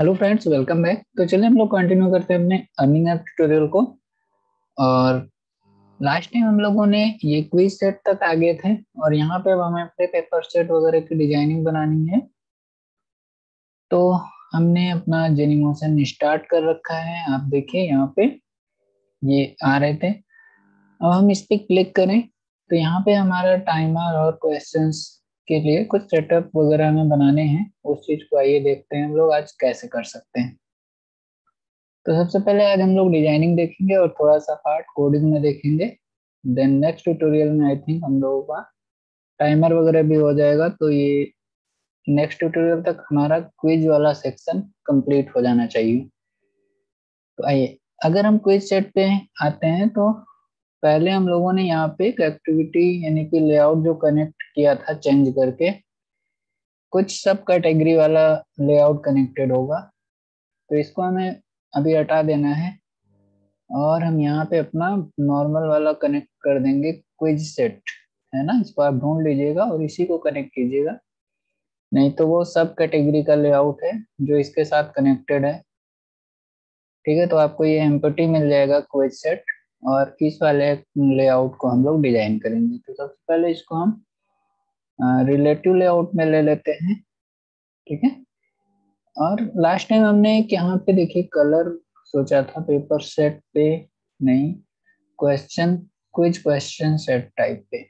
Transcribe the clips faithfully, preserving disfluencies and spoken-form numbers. Hello friends, welcome back. तो चलिए हम लोग कंटिन्यू करते हैं अपने अर्निंग ऐप ट्यूटोरियल को। और लास्ट टाइम हम लोगों ने ये क्विज सेट तक आ गए थे और यहाँ पे अब हमें अपने पेपर सेट वगैरह की डिजाइनिंग बनानी है। तो हमने अपना जेनिमोशन स्टार्ट कर रखा है। आप देखिए यहाँ पे ये आ रहे थे। अब हम इस पर क्लिक करें तो यहाँ पे हमारा टाइमर और क्वेश्चन के लिए कुछ सेटअप वगैरह हमें बनाने हैं। उस चीज को आइए देखते हैं हम लोग आज कैसे कर सकते हैं। तो सबसे पहले आज हम लोग डिजाइनिंग देखेंगे और थोड़ा सा पार्ट कोडिंग में देखेंगे। देन नेक्स्ट ट्यूटोरियल में आई थिंक हम लोगों का टाइमर वगैरह भी हो जाएगा। तो ये नेक्स्ट ट्यूटोरियल तक हमारा क्विज वाला सेक्शन कंप्लीट हो जाना चाहिए। तो आइए अगर हम क्विज सेट पे आते हैं तो पहले हम लोगों ने यहाँ पे एक एक्टिविटी यानी कि लेआउट जो कनेक्ट किया था चेंज करके कुछ सब कैटेगरी वाला लेआउट कनेक्टेड होगा, तो इसको हमें अभी हटा देना है और हम यहाँ पे अपना नॉर्मल वाला कनेक्ट कर देंगे। क्विज सेट है ना, इसको आप ढूंढ लीजिएगा और इसी को कनेक्ट कीजिएगा, नहीं तो वो सब कैटेगरी का लेआउट है जो इसके साथ कनेक्टेड है। ठीक है, तो आपको ये एम्प्टी मिल जाएगा क्विज सेट और इस वाले लेआउट को हम लोग डिजाइन करेंगे। तो सबसे पहले इसको हम रिलेटिव लेआउट में ले लेते हैं। ठीक है, और लास्ट टाइम हमने एक यहाँ पे देखिए कलर सोचा था पेपर सेट पे, नहीं question quiz question set type पे।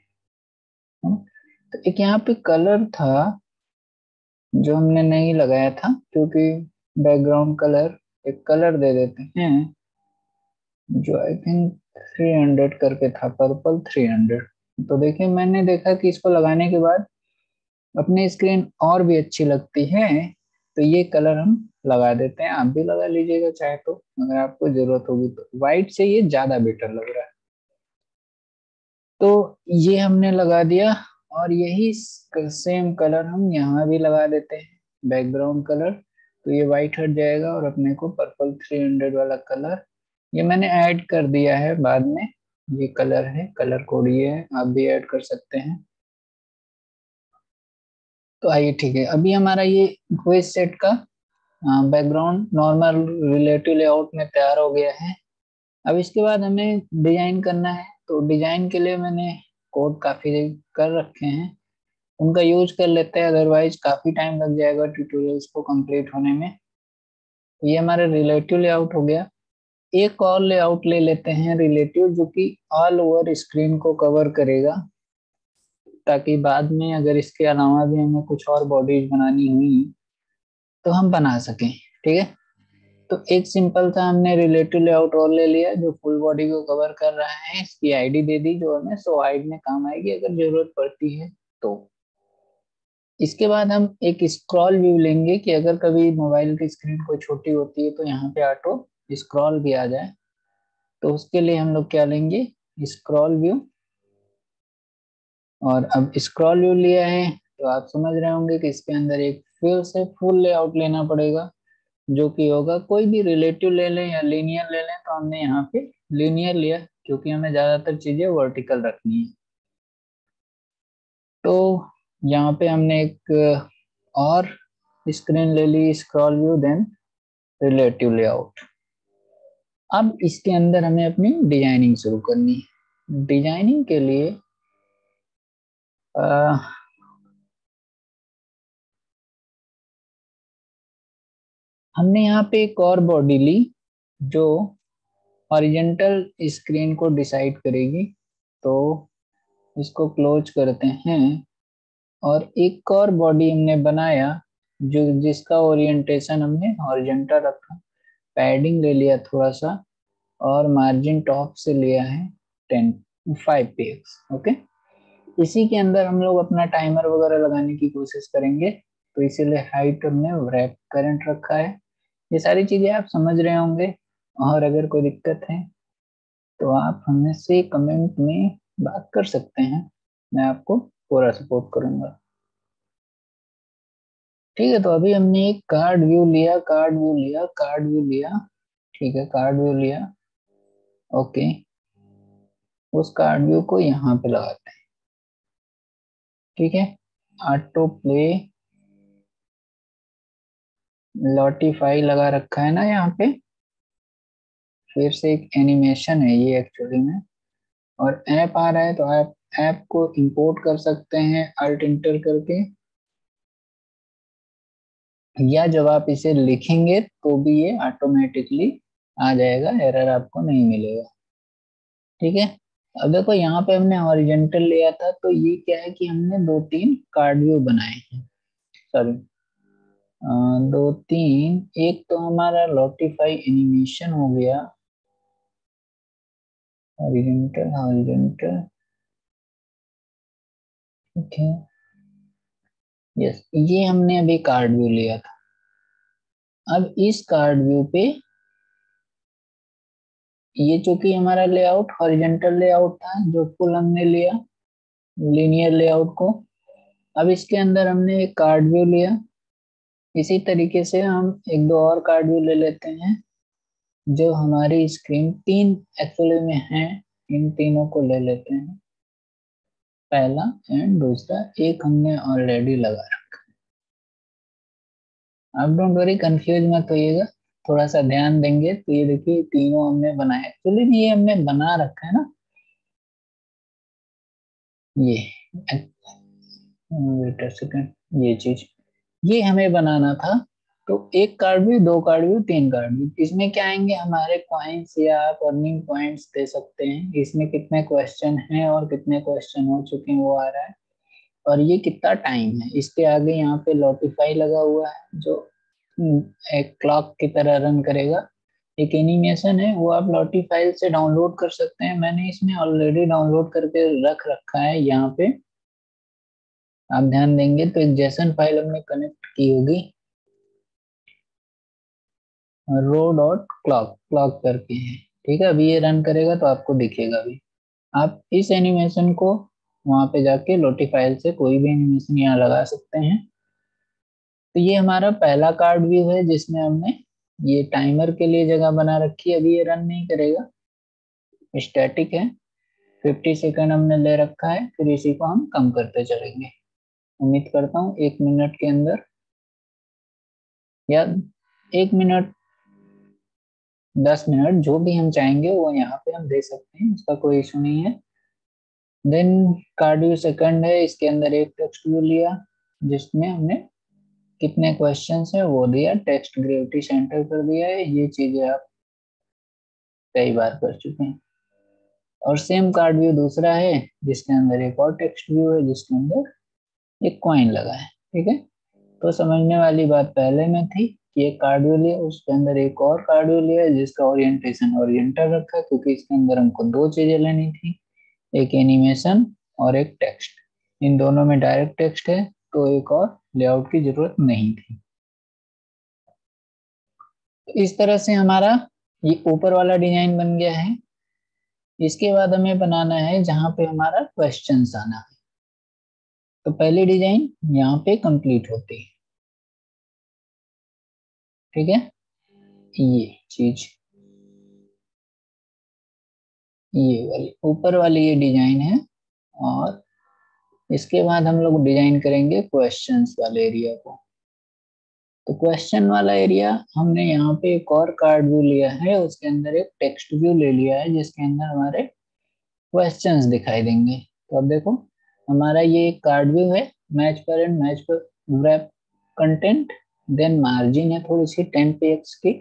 तो एक यहाँ पे कलर था जो हमने नहीं लगाया था क्योंकि बैकग्राउंड कलर एक कलर दे देते हैं जो आई थिंक तीन सौ करके था, पर्पल तीन सौ। तो देखिए मैंने देखा कि इसको लगाने के बाद अपनी स्क्रीन और भी अच्छी लगती है, तो ये कलर हम लगा देते हैं। आप भी लगा लीजिएगा चाहे तो, अगर आपको जरूरत होगी तो। व्हाइट से ये ज्यादा बेटर लग रहा है, तो ये हमने लगा दिया और यही सेम कलर हम यहाँ भी लगा देते हैं बैकग्राउंड कलर। तो ये व्हाइट हट जाएगा और अपने को पर्पल तीन सौ वाला कलर ये मैंने ऐड कर दिया है बाद में। ये कलर है, कलर कोड ये है, आप भी ऐड कर सकते हैं। तो आइए, ठीक है, अभी हमारा ये क्विज सेट का बैकग्राउंड नॉर्मल रिलेटिव लेआउट में तैयार हो गया है। अब इसके बाद हमें डिजाइन करना है। तो डिजाइन के लिए मैंने कोड काफ़ी कर रखे हैं, उनका यूज कर लेते हैं, अदरवाइज काफ़ी टाइम लग जाएगा ट्यूटोरियल्स को कंप्लीट होने में। ये हमारा रिलेटिव लेआउट हो गया। एक और लेआउट ले लेते हैं रिलेटिव, जो कि ऑल ओवर स्क्रीन को कवर करेगा, ताकि बाद में अगर इसके अलावा भी हमें कुछ और बॉडीज बनानी हुई तो हम बना सकें। ठीक है, तो एक सिंपल सा हमने रिलेटिव लेआउट और ले लिया जो फुल बॉडी को कवर कर रहा है। इसकी आईडी दे दी जो हमें सो आईडी में काम आएगी अगर जरूरत पड़ती है तो। इसके बाद हम एक स्क्रॉल व्यू लेंगे कि अगर कभी मोबाइल की स्क्रीन कोई छोटी होती है तो यहाँ पे ऑटो स्क्रॉल भी आ जाए। तो उसके लिए हम लोग क्या लेंगे, स्क्रॉल व्यू। और अब स्क्रॉल व्यू लिया है तो आप समझ रहे होंगे कि इसके अंदर एक फिर से फुल लेआउट लेना पड़ेगा, जो कि होगा कोई भी रिलेटिव ले लें या लीनियर ले लें। तो हमने यहाँ पे लीनियर लिया क्योंकि हमें ज्यादातर चीजें वर्टिकल रखनी है। तो यहाँ पे हमने एक और स्क्रीन ले ली, scroll view then relative layout. अब इसके अंदर हमें अपनी डिजाइनिंग शुरू करनी है। डिजाइनिंग के लिए आ, हमने यहाँ पे एक और बॉडी ली जो हॉरिजॉन्टल स्क्रीन को डिसाइड करेगी। तो इसको क्लोज करते हैं और एक और बॉडी हमने बनाया जो जिसका ओरिएंटेशन हमने हॉरिजॉन्टल रखा। पैडिंग ले लिया थोड़ा सा और मार्जिन टॉप से लिया है ten five P X. Okay, इसी के अंदर हम लोग अपना टाइमर वगैरह लगाने की कोशिश करेंगे, तो इसीलिए हाइट हमने रैप करंट रखा है। ये सारी चीज़ें आप समझ रहे होंगे और अगर कोई दिक्कत है तो आप हमें से कमेंट में बात कर सकते हैं, मैं आपको पूरा सपोर्ट करूँगा। ठीक है, तो अभी हमने एक कार्ड व्यू लिया, कार्ड व्यू लिया, कार्ड व्यू लिया। ठीक है, कार्ड व्यू लिया। ओके, उस कार्ड व्यू को यहाँ पे लगाते हैं। ठीक है, ऑटो प्ले लॉटिफाई लगा रखा है ना यहाँ पे, फिर से एक एनिमेशन है ये एक्चुअली में। और ऐप आ रहा है तो आप ऐप को इंपोर्ट कर सकते हैं अल्ट इंटर करके, या जब आप इसे लिखेंगे तो भी ये ऑटोमेटिकली आ जाएगा, एरर आपको नहीं मिलेगा। ठीक है, अब देखो यहाँ पे हमने हॉरिजॉन्टल लिया था तो ये क्या है कि हमने दो तीन कार्ड व्यू बनाए हैं, सॉरी दो तीन, एक तो हमारा लॉटिफाई एनिमेशन हो गया हॉरिजॉन्टल हॉरिजॉन्टल, ठीक है यस, ये हमने अभी कार्ड व्यू लिया था। अब इस कार्ड व्यू पे ये चूंकि हमारा लेआउट हॉरिजॉन्टल लेआउट था जो फुल हमने लिया लीनियर लेआउट को, अब इसके अंदर हमने एक कार्ड व्यू लिया। इसी तरीके से हम एक दो और कार्ड व्यू ले लेते हैं जो हमारी स्क्रीन, तीन एक्चुअली में हैं, इन तीनों को ले लेते हैं, पहला एंड दूसरा, एक हमने ऑलरेडी लगा रखा। अब डोंट वरी, कंफ्यूज मत होइएगा, थोड़ा सा ध्यान देंगे तो ये देखिए तीनों हमने बनाए, एक्चुअली ये हमने बना रखा है ना, ये वेट अ सेकंड, ये चीज ये हमें बनाना था। तो एक कार्ड व्यू, दो कार्ड व्यू, तीन कार्ड व्यू, इसमें क्या आएंगे हमारे पॉइंट्स, या आप अर्निंग पॉइंट्स दे सकते हैं, इसमें कितने क्वेश्चन हैं और कितने क्वेश्चन हो चुके हैं वो आ रहा है, और ये कितना टाइम है। इसके आगे यहाँ पे लॉटिफाई लगा हुआ है जो एक क्लॉक की तरह रन करेगा, एक एनिमेशन है, वो आप लॉटिफाई से डाउनलोड कर सकते हैं, मैंने इसमें ऑलरेडी डाउनलोड करके रख रखा है। यहाँ पे आप ध्यान देंगे तो एक जैसन फाइल हमने कनेक्ट की होगी रो डॉट क्लॉक क्लॉक करके है, ठीक है। अभी ये रन करेगा तो आपको दिखेगा भी, आप इस एनिमेशन को वहां पे जाके लोटी फाइल से कोई भी एनिमेशन यहाँ लगा सकते हैं। तो ये हमारा पहला कार्ड व्यू है जिसमें हमने ये टाइमर के लिए जगह बना रखी है, अभी ये रन नहीं करेगा, स्टैटिक है, फिफ्टी सेकेंड हमने ले रखा है, फिर इसी को हम कम करते चलेंगे। उम्मीद करता हूँ एक मिनट के अंदर या एक मिनट दस मिनट जो भी हम चाहेंगे वो यहाँ पे हम दे सकते हैं, इसका कोई इशू नहीं है। देन कार्ड व्यू सेकंड है, इसके अंदर एक टेक्स्ट व्यू लिया जिसमें हमने कितने क्वेश्चंस है वो दिया, टेक्स्ट ग्रेविटी सेंटर कर दिया है, ये चीजें आप कई बार कर चुके हैं। और सेम कार्ड व्यू दूसरा है जिसके अंदर एक और टेक्स्ट व्यू है जिसके अंदर एक कॉइन लगा है, ठीक है। तो समझने वाली बात पहले में थी कि एक कार्ड व्यू लिया, उसके अंदर एक और कार्ड व्यू लिया जिसका ओरिएंटेशन ओरिएंटल रखा क्योंकि इसके अंदर हमको दो चीजें लेनी थी, एक एनिमेशन और एक टेक्स्ट, इन दोनों में डायरेक्ट टेक्स्ट है तो एक और लेआउट की जरूरत नहीं थी। इस तरह से हमारा ये ऊपर वाला डिजाइन बन गया है। इसके बाद हमें बनाना है जहाँ पे हमारा क्वेश्चन आना है, तो पहली डिजाइन यहाँ पे कंप्लीट होती है, ठीक है ये चीज, ये वाली ऊपर वाली ये डिजाइन है। और इसके बाद हम लोग डिजाइन करेंगे क्वेश्चंस वाले एरिया को, तो क्वेश्चन वाला एरिया हमने यहाँ पे एक और कार्ड व्यू लिया है, उसके अंदर एक टेक्स्ट व्यू ले लिया है जिसके अंदर हमारे क्वेश्चंस दिखाई देंगे। तो अब देखो हमारा ये एक कार्ड व्यू है, मैच पर एंड मैच पर रैप कंटेंट, देन मार्जिन है थोड़ी सी टेन पीएक्स की,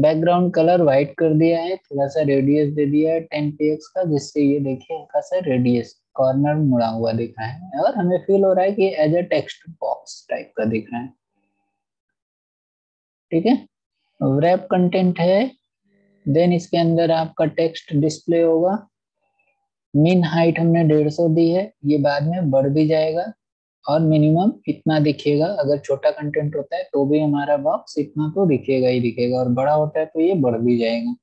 बैकग्राउंड कलर व्हाइट कर दिया है, थोड़ा सा रेडियस दे दिया है टेन पीएक्स का, जिससे ये देखिए हल्का सा रेडियस कॉर्नर मुड़ा हुआ दिख रहा है, और हमें फील हो रहा है कि as a text box type का दिख रहा है, ठीक है। रैप कंटेंट है, देन इसके अंदर आपका टेक्स्ट डिस्प्ले होगा, मीन हाइट हमने डेढ़ सौ दी है, ये बाद में बढ़ भी जाएगा, और मिनिमम इतना दिखेगा, अगर छोटा कंटेंट होता है तो भी हमारा बॉक्स इतना तो दिखेगा ही दिखेगा, और बड़ा होता है तो ये बढ़ भी जाएगा,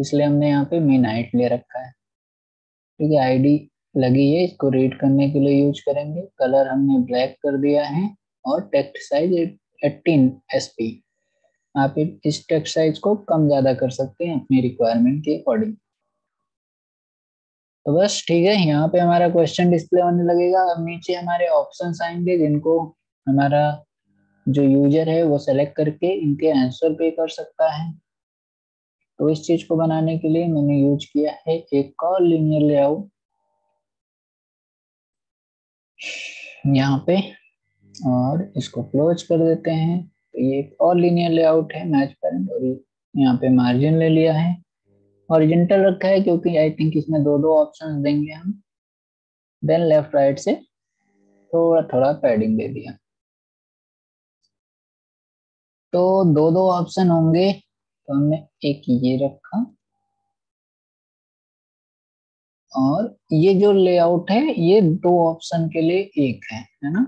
इसलिए हमने यहाँ पे मीन हाइट ले रखा है, ठीक है। आईडी लगी है, इसको रीड करने के लिए यूज करेंगे, कलर हमने ब्लैक कर दिया है, और text size eighteen S P, आप इस टेक्स्ट साइज को कम ज्यादा कर सकते हैं अपनी रिक्वायरमेंट के अकॉर्डिंग। तो बस ठीक है, यहाँ पे हमारा क्वेश्चन डिस्प्ले होने लगेगा। अब नीचे हमारे ऑप्शंस आएंगे जिनको हमारा जो यूजर है वो सेलेक्ट करके इनके आंसर पे कर सकता है। तो इस चीज को बनाने के लिए मैंने यूज किया है एक और लीनियर लेआउट यहाँ पे, और इसको क्लोज कर देते हैं। तो ये एक और लीनियर लेआउट है मैच पैरेंट, और यहाँ पे मार्जिन ले लिया है, हॉरिजॉन्टल रखा है क्योंकि आई थिंक इसमें दो दो ऑप्शंस देंगे हम। देन लेफ्ट राइट से थोड़ा थोड़ा पैडिंग दे दिया, तो दो दो ऑप्शन होंगे, तो हमने एक ये रखा। और ये जो लेआउट है ये दो ऑप्शन के लिए एक है, है ना।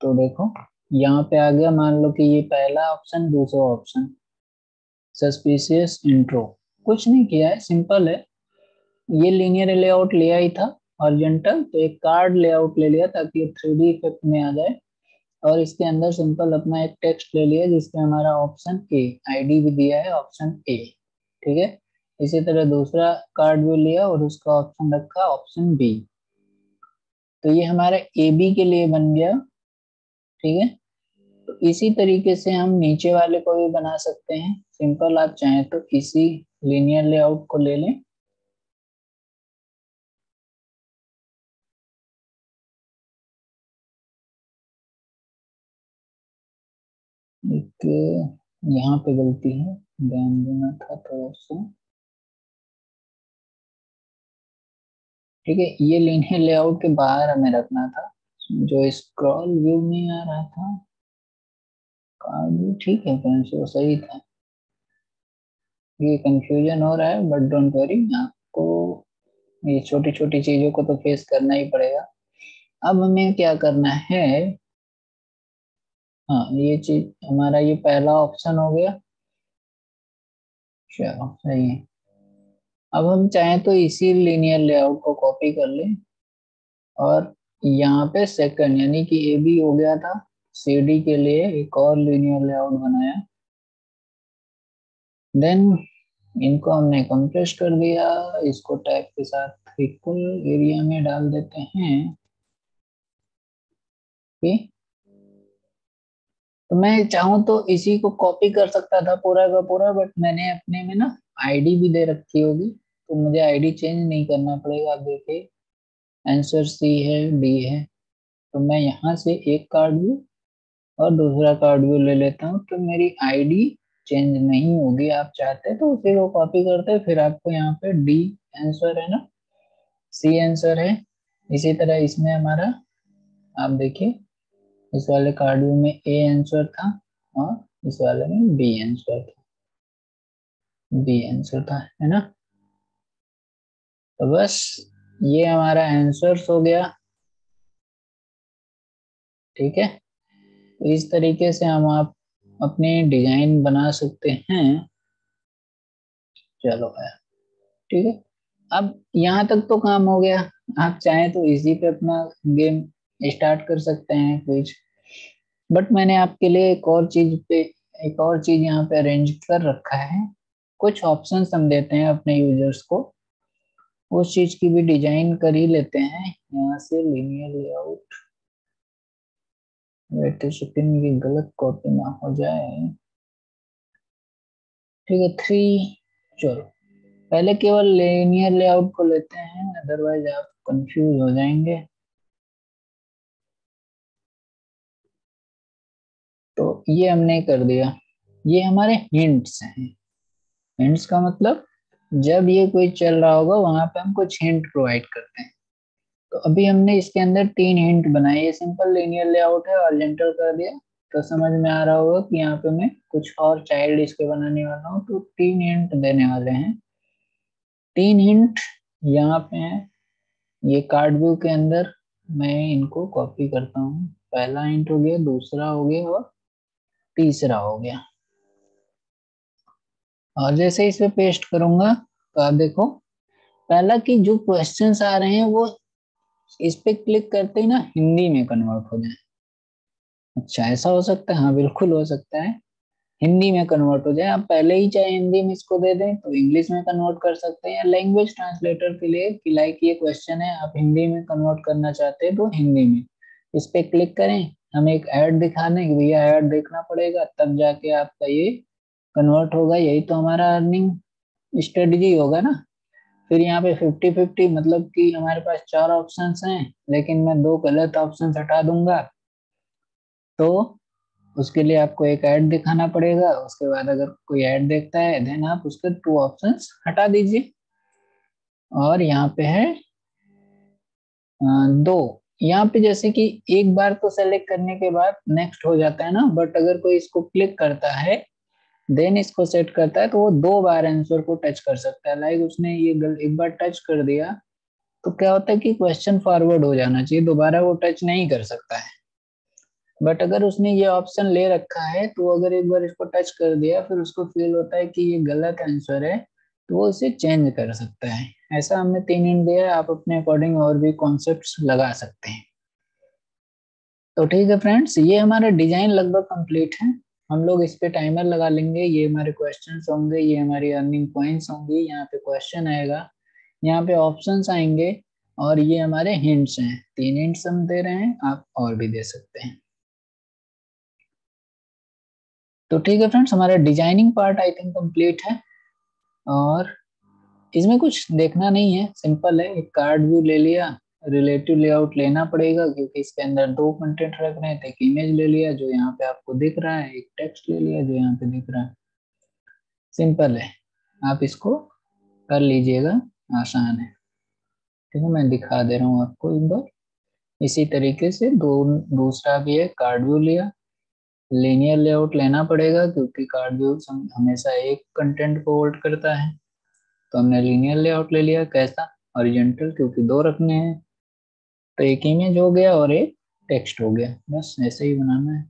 तो देखो यहाँ पे आ गया, मान लो कि ये पहला ऑप्शन, दूसरा ऑप्शन सस्पिशियस इंट्रो। कुछ नहीं किया है, सिंपल है। ये लीनियर लेआउट लिया ही था हॉरिजॉन्टल, तो एक कार्ड लेआउट ले लिया ताकि थ्री डी इफेक्ट में आ जाए, और इसके अंदर सिंपल अपना एक टेक्स्ट ले लिया जिसमें हमारा ऑप्शन ए, आईडी भी दिया है ऑप्शन ए, ठीक है। इसी तरह दूसरा कार्ड भी लिया और उसका ऑप्शन रखा ऑप्शन बी। तो ये हमारा ए बी के लिए बन गया, ठीक है। तो इसी तरीके से हम नीचे वाले को भी बना सकते हैं। सिंपल आप चाहें तो इसी लीनियर लेआउट को ले लें, एक यहाँ पे गलती है, ध्यान देना था थोड़ा सा, ठीक है। ये लीनियर लेआउट के बाहर हमें रखना था, जो स्क्रॉल व्यू में आ रहा था कार्ड व्यू, ठीक है फ्रेंड्स, वो सही था। ये कंफ्यूजन हो रहा है बट डोंट वरी, आपको ये छोटी छोटी चीजों को तो फेस करना ही पड़ेगा। अब हमें क्या करना है, हाँ ये चीज हमारा ये पहला ऑप्शन हो गया, चलो सही है। अब हम चाहें तो इसी लीनियर लेआउट को कॉपी कर लें और यहाँ पे सेकंड यानी कि ए बी हो गया था, सी डी के लिए एक और लीनियर लेआउट बनाया। देन इनको हमने कंप्रेस कर दिया, इसको टैग के साथ इक्वल एरिया में डाल देते हैं। ठीक, तो मैं चाहूँ तो इसी को कॉपी कर सकता था पूरा का पूरा, बट मैंने अपने में ना आईडी भी दे रखी होगी, तो मुझे आईडी चेंज नहीं करना पड़ेगा। आप देखिए आंसर सी है, डी है, तो मैं यहाँ से एक कार्ड व्यू और दूसरा कार्ड व्यू ले लेता हूँ, तो मेरी आईडी चेंज नहीं होगी। आप चाहते तो उसी को कॉपी करते, फिर आपको यहाँ पे डी आंसर है ना, सी आंसर है। इसी तरह इसमें हमारा, आप देखिए इस वाले कार्ड व्यू में ए आंसर था और इस वाले में बी आंसर था, बी आंसर था, है ना। तो बस ये हमारा आंसर्स हो गया, ठीक है। तो इस तरीके से हम आप अपने डिजाइन बना सकते हैं। चलो यार, ठीक है। अब यहाँ तक तो काम हो गया, आप चाहें तो इसी पे अपना गेम स्टार्ट कर सकते हैं कुछ, बट मैंने आपके लिए एक और चीज पे एक और चीज यहाँ पे अरेंज कर रखा है। कुछ ऑप्शंस हम देते हैं अपने यूजर्स को, उस चीज की भी डिजाइन कर ही लेते हैं। यहाँ से linear layout, wait a second ये गलत कॉपी ना हो जाए, ठीक है। थ्री, चलो पहले केवल लीनियर लेआउट को लेते हैं, अदरवाइज आप कंफ्यूज हो जाएंगे। तो ये हमने कर दिया, ये हमारे हिंट्स हैं। हिंट्स का मतलब जब ये कोई चल रहा होगा वहां पे हम कुछ हिंट प्रोवाइड करते हैं। तो अभी हमने इसके अंदर तीन हिंट बनाए। ये सिंपल लीनियर लेआउट है, हॉरिजॉन्टल कर दिया, तो समझ में आ रहा होगा कि यहाँ पे मैं कुछ और चाइल्ड इसके बनाने वाला हूँ। तो तीन हिंट देने वाले हैं, तीन हिंट यहाँ पे है। ये कार्ड व्यू के अंदर मैं इनको कॉपी करता हूँ, पहला हिंट हो गया, दूसरा हो गया और तीसरा हो गया। और जैसे इस पे पेस्ट करूंगा तो आप देखो पहला कि जो क्वेश्चंस आ रहे हैं वो इस पे क्लिक करते ही ना हिंदी में कन्वर्ट हो जाए। अच्छा ऐसा हो सकता है, हाँ बिल्कुल हो सकता है, हिंदी में कन्वर्ट हो जाए। आप पहले ही चाहे हिंदी में इसको दे दें तो इंग्लिश में कन्वर्ट कर सकते हैं, या लैंग्वेज ट्रांसलेटर के लिए कि लाइक ये क्वेश्चन है, आप हिंदी में कन्वर्ट करना चाहते हैं तो हिंदी में इस पे क्लिक करें हमें एक ऐड दिखाने कि भैया ऐड देखना पड़ेगा, तब जाके आपका ये कन्वर्ट होगा। यही तो हमारा अर्निंग स्ट्रेटजी होगा ना। फिर यहाँ पे फिफ्टी फिफ्टी, मतलब कि हमारे पास चार ऑप्शंस हैं, लेकिन मैं दो गलत ऑप्शंस हटा दूंगा। तो उसके लिए आपको एक ऐड दिखाना पड़ेगा, उसके बाद अगर कोई ऐड देखता है देन आप उसके टू ऑप्शंस हटा दीजिए। और यहाँ पे है दो। यहाँ पे जैसे कि एक बार तो सेलेक्ट करने के बाद नेक्स्ट हो जाता है ना, बट अगर कोई इसको क्लिक करता है देन इसको सेट करता है तो वो दो बार आंसर को टच कर सकता है। लाइक उसने ये एक बार टच कर दिया तो क्या होता है कि क्वेश्चन फॉरवर्ड हो जाना चाहिए, दोबारा वो टच नहीं कर सकता है। बट अगर उसने ये ऑप्शन ले रखा है तो अगर एक बार इसको टच कर दिया फिर उसको फील होता है कि ये गलत आंसर है तो वो इसे चेंज कर सकता है। ऐसा हमने तीन हिंट दिया, आप अपने अकॉर्डिंग और भी कॉन्सेप्ट्स लगा सकते हैं। तो ठीक है फ्रेंड्स, ये हमारा डिजाइन लगभग कंप्लीट है। हम लोग इस पे टाइमर लगा लेंगे। ये हमारे क्वेश्चंस होंगे, ये हमारी अर्निंग पॉइंट्स होंगी, यहाँ पे क्वेश्चन आएगा, यहाँ पे ऑप्शंस आएंगे, और ये हमारे हिंट्स हैं। तीन हिंट्स हम दे रहे हैं, आप और भी दे सकते हैं। तो ठीक है फ्रेंड्स, हमारा designing part I think complete है और इसमें कुछ देखना नहीं है, सिंपल है। एक कार्ड व्यू ले लिया, रिलेटिव लेआउट लेना पड़ेगा क्योंकि इसके अंदर दो कंटेंट रख रहे हैं। एक इमेज ले लिया जो यहाँ पे आपको दिख रहा है, एक टेक्स्ट ले लिया जो यहाँ पे दिख रहा है। सिंपल है, आप इसको कर लीजिएगा, आसान है। ठीक है, मैं दिखा दे रहा हूँ आपको एक बार। इसी तरीके से दो दूसरा भी है, कार्ड व्यू लिया। लीनियर लेआउट लेना पड़ेगा क्योंकि कार्ड व्यू हमेशा एक कंटेंट को होल्ड करता है, तो हमने लीनियर लेआउट ले लिया। कैसा? हॉरिजॉन्टल, क्योंकि दो रखने हैं। तो एक इमेज हो गया और एक टेक्स्ट हो गया, बस ऐसे ही बनाना है।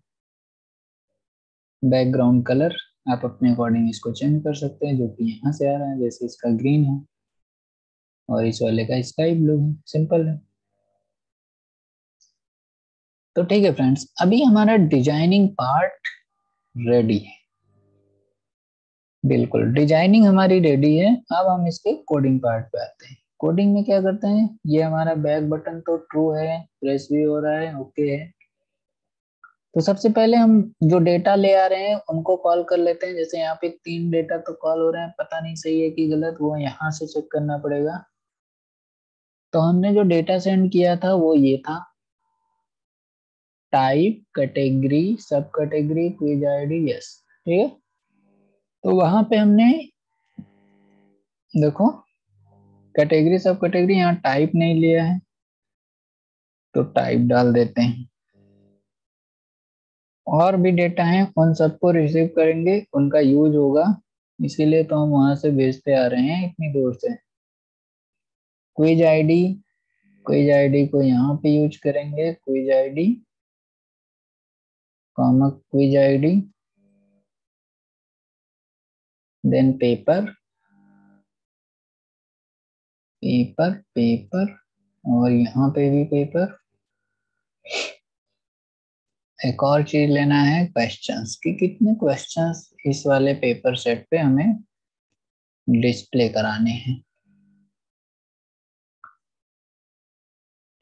बैकग्राउंड कलर आप अपने अकॉर्डिंग इसको चेंज कर सकते हैं, जो कि यहाँ से आ रहा है, जैसे इसका ग्रीन है और इस वाले का स्काई ब्लू है। सिंपल है। तो ठीक है फ्रेंड्स, अभी हमारा डिजाइनिंग पार्ट रेडी है। बिल्कुल, डिजाइनिंग हमारी रेडी है। अब हम इसके कोडिंग पार्ट पे आते हैं। कोडिंग में क्या करते हैं, ये हमारा बैक बटन तो ट्रू है, प्रेस भी हो रहा है, ओके है। तो सबसे पहले हम जो डेटा ले आ रहे हैं उनको कॉल कर लेते हैं। जैसे यहाँ पे तीन डेटा तो कॉल हो रहे हैं, पता नहीं सही है कि गलत, वो यहाँ से चेक करना पड़ेगा। तो हमने जो डेटा सेंड किया था वो ये था, type, category, sub category, quiz ID, yes. ठीक है, तो वहां पे हमने देखो कैटेगरी, सब कैटेगरी, यहाँ टाइप नहीं लिया है तो टाइप डाल देते हैं। और भी डेटा है उन सबको रिसीव करेंगे, उनका यूज होगा, इसीलिए तो हम वहां से भेजते आ रहे हैं इतनी दूर से। क्विज आईडी, क्विज आईडी को यहाँ पे यूज करेंगे, quiz ID comma quiz ID, then paper paper paper और यहाँ पे भी पेपर। एक और चीज लेना है क्वेश्चंस, कि कितने क्वेश्चंस इस वाले पेपर सेट पे हमें डिस्प्ले कराने हैं।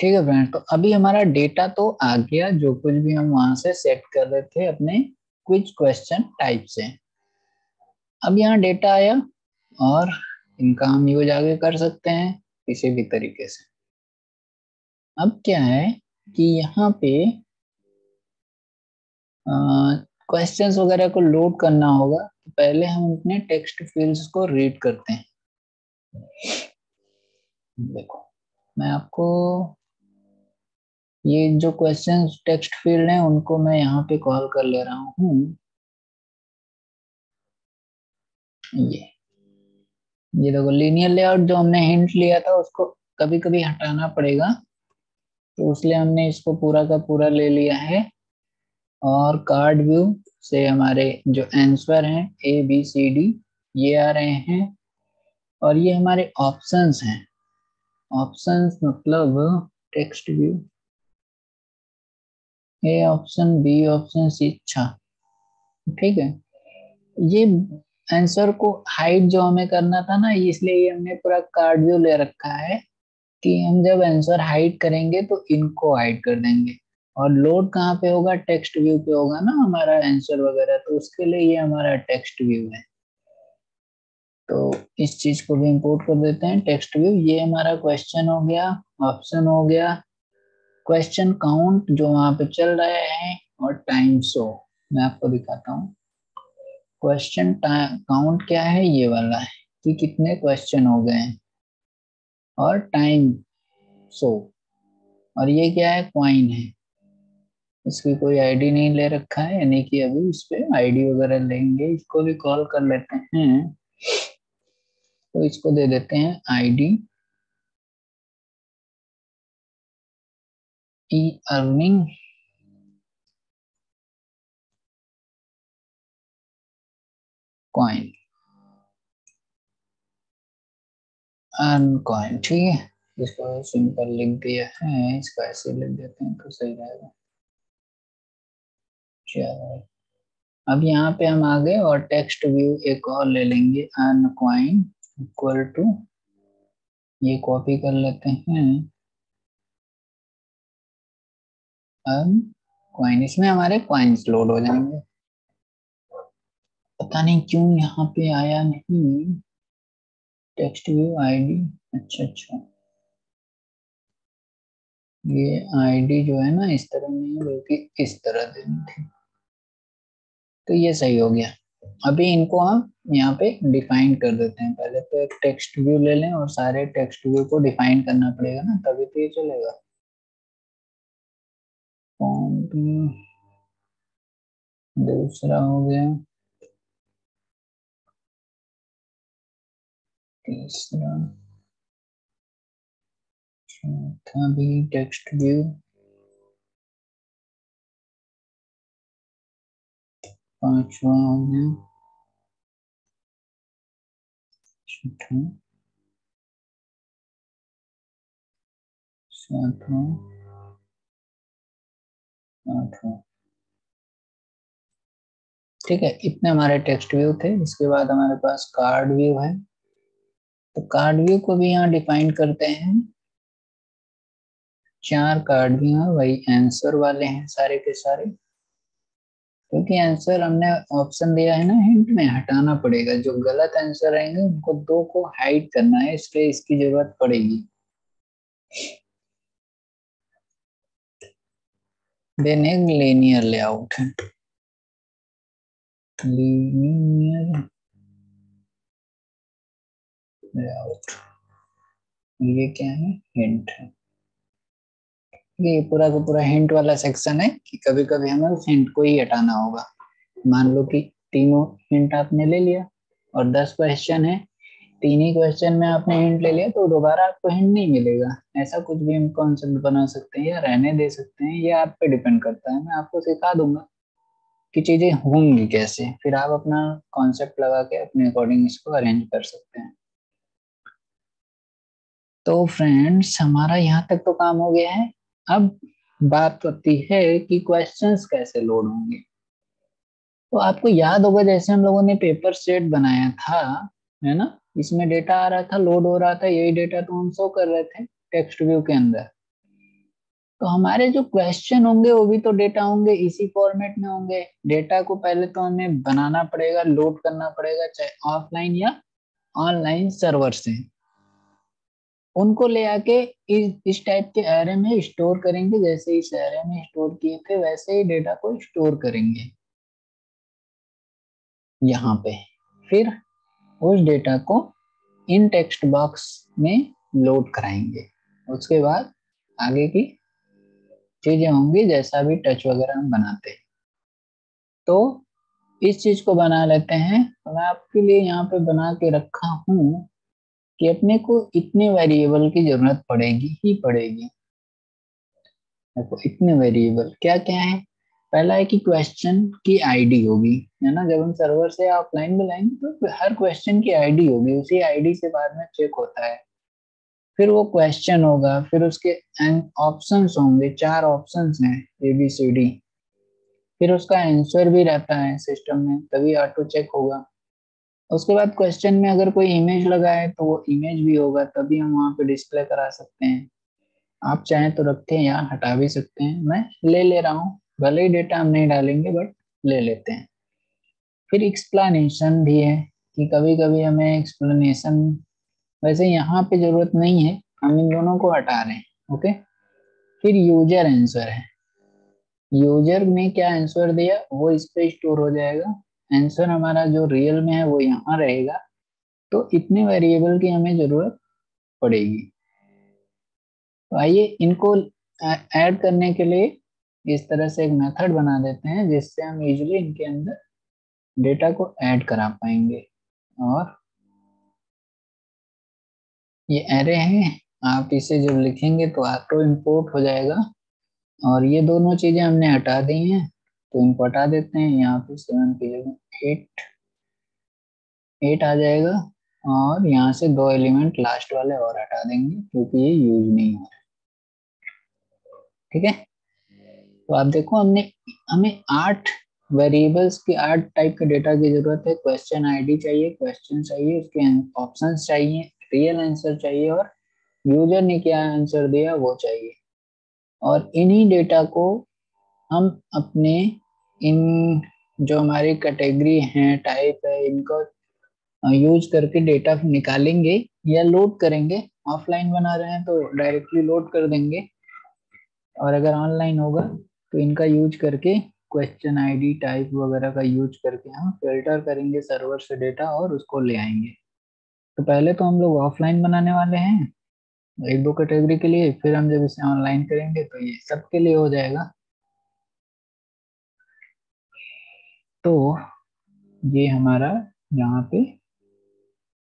ठीक है फ्रेंड, तो अभी हमारा डेटा तो आ गया, जो कुछ भी हम वहां से सेट कर रहे थे अपने क्विज क्वेश्चन टाइप से। अब यहाँ डेटा आया और इनका हम यूज आगे कर सकते हैं किसी भी तरीके से। अब क्या है कि यहाँ पे क्वेश्चंस वगैरह को लोड करना होगा। तो पहले हम अपने टेक्स्ट फील्ड्स को रीड करते हैं। देखो, मैं आपको ये जो क्वेश्चंस टेक्स्ट फील्ड हैं उनको मैं यहाँ पे कॉल कर ले रहा हूँ। ये ये देखो, लीनियर लेआउट जो हमने हिंट लिया था उसको कभी कभी हटाना पड़ेगा, तो इसलिए हमने इसको पूरा का पूरा ले लिया है। और कार्ड व्यू से हमारे जो आंसर हैं ए बी सी डी ये आ रहे हैं, और ये हमारे ऑप्शंस हैं। ऑप्शंस मतलब text view, A option, B option, C. अच्छा, ठीक है, ये आंसर को हाइड जो हमें करना था ना, इसलिए ये हमने पूरा कार्ड व्यू ले रखा है कि हम जब आंसर हाइड करेंगे तो इनको हाइड कर देंगे। और लोड कहाँ पे होगा, टेक्स्ट व्यू पे होगा ना हमारा आंसर वगैरह, तो उसके लिए ये हमारा टेक्स्ट व्यू है। तो इस चीज को भी इंपोर्ट कर देते हैं, टेक्स्ट व्यू। ये हमारा क्वेश्चन हो गया, ऑप्शन हो गया, क्वेश्चन काउंट जो वहां पे चल रहे हैं, और टाइम शो। मैं आपको दिखाता हूँ क्वेश्चन काउंट क्या है, ये वाला है कि कितने क्वेश्चन हो गए हैं, और टाइम शो। और ये क्या है, क्वाइन है, इसकी कोई आईडी नहीं ले रखा है, यानी कि अभी इस पे आईडी वगैरह लेंगे। इसको भी कॉल कर लेते हैं, तो इसको दे देते हैं ID E earning. Coin earn coin, ठीक है। इसको सिंपल लिख दिया है, इसको ऐसे लिख देते हैं तो सही रहेगा। अब यहाँ पे हम आ गए, और टेक्स्ट व्यू एक और ले लेंगे, अर्न कॉइन इक्वल टू, ये कॉपी कर लेते हैं, अर्न कॉइन। इसमें हमारे कॉइन्स लोड हो जाएंगे। पता नहीं क्यों यहाँ पे आया नहीं टेक्स्ट व्यू आईडी। अच्छा अच्छा, ये आईडी जो है ना इस तरह नहीं बल्कि इस तरह देनी थी, तो ये सही हो गया। अभी इनको हम यहाँ पे डिफाइन कर देते हैं। पहले तो एक टेक्स्ट व्यू ले लें, और सारे टेक्स्ट व्यू को डिफाइन करना पड़ेगा ना, तभी तो ये चलेगा। दूसरा हो गया, तीसरा, चौथा भी टेक्स्ट व्यू, पांचवा हो गया, छठा, सातवा, आठवां। ठीक है, इतने हमारे टेक्स्ट व्यू थे। इसके बाद हमारे पास कार्ड व्यू है, तो कार्ड व्यू को भी यहाँ डिफाइन करते हैं। चार कार्ड भी हैं, वही आंसर वाले हैं सारे के सारे, क्योंकि आंसर हमने ऑप्शन दिया है ना हिंट में, हटाना पड़ेगा। जो गलत आंसर आएंगे उनको दो को हाइड करना है, इसलिए इसकी जरूरत पड़ेगी। देन एक लीनियर लेआउट है, लीनियर लेआउट, ये क्या है, हिंट है। ये पूरा का पूरा हिंट वाला सेक्शन है कि कभी कभी हमें उस हिंट को ही हटाना होगा। मान लो कि तीनों हिंट आपने ले लिया और दस क्वेश्चन है, तीन ही क्वेश्चन में आपने हिंट ले लिया, तो दोबारा आपको हिंट नहीं मिलेगा। ऐसा कुछ भी हम कॉन्सेप्ट बना सकते हैं, या रहने दे सकते हैं, ये आप पे डिपेंड करता है। मैं आपको सिखा दूंगा कि चीजें होंगी कैसे, फिर आप अपना कॉन्सेप्ट लगा के अपने अकॉर्डिंग इसको अरेंज कर सकते हैं। तो फ्रेंड्स, हमारा यहाँ तक तो काम हो गया है। अब बात होती है कि क्वेश्चंस कैसे लोड होंगे। तो आपको याद होगा जैसे हम लोगों ने पेपर सेट बनाया था, है ना, इसमें डेटा आ रहा था, लोड हो रहा था, यही डेटा तो हम शो कर रहे थे टेक्स्ट व्यू के अंदर। तो हमारे जो क्वेश्चन होंगे वो भी तो डेटा होंगे, इसी फॉर्मेट में होंगे। डेटा को पहले तो हमें बनाना पड़ेगा, लोड करना पड़ेगा, चाहे ऑफलाइन या ऑनलाइन सर्वर से। उनको ले आके इस इस टाइप के एरे में स्टोर करेंगे, जैसे इस एरे में स्टोर किए थे वैसे ही डेटा को स्टोर करेंगे यहाँ पे। फिर उस डेटा को इन टेक्स्ट बॉक्स में लोड कराएंगे। उसके बाद आगे की चीजें होंगी, जैसा भी टच वगैरह हम बनाते हैं। तो इस चीज को बना लेते हैं। मैं आपके लिए यहाँ पे बना के रखा हूँ कि अपने को इतने वेरिएबल की जरूरत पड़ेगी ही पड़ेगी। देखो इतने वेरिएबल क्या क्या है। पहला है कि क्वेश्चन की आईडी होगी, है ना, जब हम सर्वर से ऑफलाइन बुलाएंगे तो हर क्वेश्चन की आईडी होगी, उसी आईडी से बाद में चेक होता है। फिर वो क्वेश्चन होगा, फिर उसके ऑप्शंस होंगे, चार ऑप्शंस हैं ए बी सी डी। फिर उसका आंसर भी रहता है सिस्टम में, तभी ऑटो चेक होगा। उसके बाद क्वेश्चन में अगर कोई इमेज लगा है तो वो इमेज भी होगा, तभी हम वहाँ पे डिस्प्ले करा सकते हैं। आप चाहें तो रखते हैं या हटा भी सकते हैं। मैं ले ले रहा हूँ, भले ही डेटा हम नहीं डालेंगे बट ले लेते हैं। फिर एक्सप्लेनेशन भी है कि कभी कभी हमें एक्सप्लेनेशन, वैसे यहाँ पे जरूरत नहीं है, हम इन दोनों को हटा रहे हैं। ओके, फिर यूजर आंसर है, यूजर ने क्या आंसर दिया वो इस पे स्टोर हो जाएगा। आंसर हमारा जो रियल में है वो यहाँ रहेगा। तो इतने वेरिएबल की हमें जरूरत पड़ेगी। तो आइए इनको ऐड करने के लिए इस तरह से एक मेथड बना देते हैं जिससे हम इजीली इनके अंदर डेटा को ऐड करा पाएंगे। और ये एरे है, आप इसे जब लिखेंगे तो ऑटो इंपोर्ट हो जाएगा। और ये दोनों चीजें हमने हटा दी हैं तो इनको हटा देते हैं। यहाँ पे सेवन की जगह एट एट आ जाएगा और यहाँ से दो एलिमेंट लास्ट वाले और हटा देंगे क्योंकि ये यूज नहीं हो रहा। ठीक है, तो आप देखो हमने हमें आठ वेरिएबल्स की आठ टाइप के डेटा की जरूरत है। क्वेश्चन आईडी चाहिए, क्वेश्चन चाहिए, उसके ऑप्शंस चाहिए, रियल आंसर चाहिए और यूजर ने क्या आंसर दिया वो चाहिए। और इन्हीं डेटा को हम अपने इन जो हमारी कैटेगरी हैं, टाइप है, इनको यूज करके डेटा निकालेंगे या लोड करेंगे। ऑफलाइन बना रहे हैं तो डायरेक्टली लोड कर देंगे और अगर ऑनलाइन होगा तो इनका यूज करके क्वेश्चन आईडी टाइप वगैरह का यूज करके हम फिल्टर करेंगे सर्वर से डेटा और उसको ले आएंगे। तो पहले तो हम लोग ऑफलाइन बनाने वाले हैं एक दो कैटेगरी के लिए, फिर हम जब इसे ऑनलाइन करेंगे तो ये सबके लिए हो जाएगा। तो ये हमारा यहाँ पे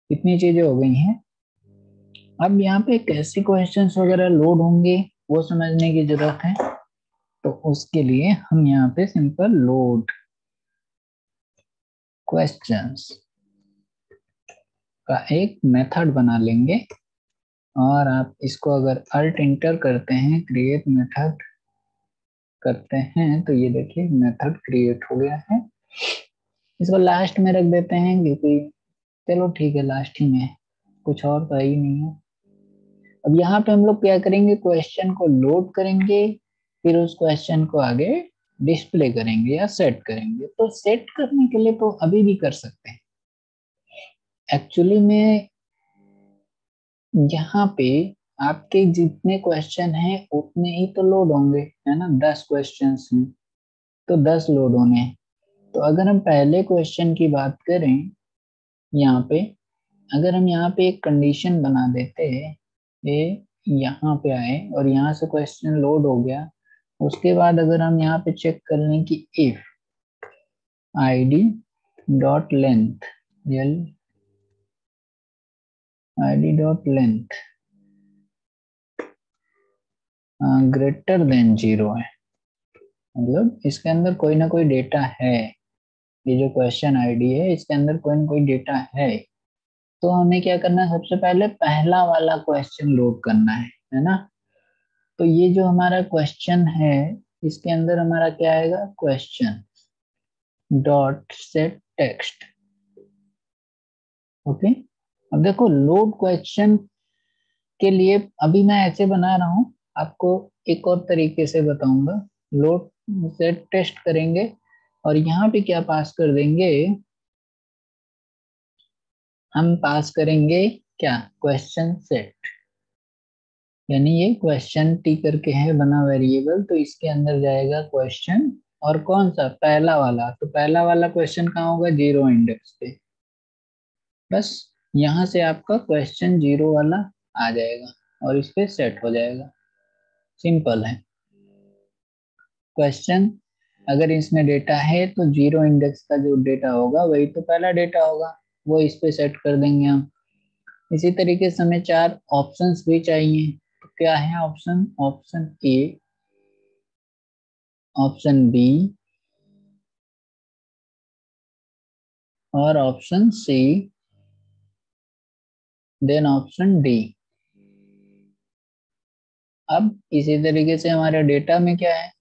कितनी चीजें हो गई हैं। अब यहाँ पे कैसे क्वेश्चंस वगैरह लोड होंगे वो समझने की जरूरत है। तो उसके लिए हम यहाँ पे सिंपल लोड क्वेश्चंस का एक मेथड बना लेंगे और आप इसको अगर अल्ट इंटर करते हैं, क्रिएट मेथड करते हैं तो ये देखिए मेथड क्रिएट हो गया है। इसको लास्ट में रख देते हैं क्योंकि चलो ठीक है लास्ट ही में, कुछ और तो ही नहीं है। अब यहाँ पे हम लोग क्या करेंगे, क्वेश्चन को लोड करेंगे फिर उस क्वेश्चन को आगे डिस्प्ले करेंगे या सेट करेंगे। तो सेट करने के लिए तो अभी भी कर सकते हैं। एक्चुअली में यहाँ पे आपके जितने क्वेश्चन हैं उतने ही तो लोड होंगे, है ना। दस क्वेश्चंस हैं तो दस लोड होने हैं। तो अगर हम पहले क्वेश्चन की बात करें, यहाँ पे अगर हम यहाँ पे एक कंडीशन बना देते, ये यहाँ पे आए और यहाँ से क्वेश्चन लोड हो गया। उसके बाद अगर हम यहाँ पे चेक कर लें कि if ID dot length id dot length greater than zero है, मतलब इसके अंदर कोई ना कोई डेटा है। ये जो क्वेश्चन आईडी है इसके अंदर कोई ना कोई डेटा है। तो हमें क्या करना है, सबसे पहले पहला वाला क्वेश्चन लोड करना है, है ना। तो ये जो हमारा क्वेश्चन है इसके अंदर हमारा क्या आएगा, question dot set text. Okay, अब देखो लोड क्वेश्चन के लिए अभी मैं ऐसे बना रहा हूँ, आपको एक और तरीके से बताऊंगा। लोड से टेस्ट करेंगे और यहाँ पे क्या पास कर देंगे, हम पास करेंगे क्या, क्वेश्चन सेट। यानी ये क्वेश्चन टी करके है बना वेरिएबल, तो इसके अंदर जाएगा क्वेश्चन और कौन सा, पहला वाला। तो पहला वाला क्वेश्चन कहाँ होगा, जीरो इंडेक्स पे। बस यहाँ से आपका क्वेश्चन जीरो वाला आ जाएगा और इस पे सेट हो जाएगा। सिंपल है, क्वेश्चन अगर इसमें डेटा है तो जीरो इंडेक्स का जो डेटा होगा वही तो पहला डेटा होगा, वो इस पे सेट कर देंगे हम। इसी तरीके से हमें चार ऑप्शंस भी चाहिए। तो क्या है option, option A, option B और option C, then option D. अब इसी तरीके से हमारे डेटा में क्या है,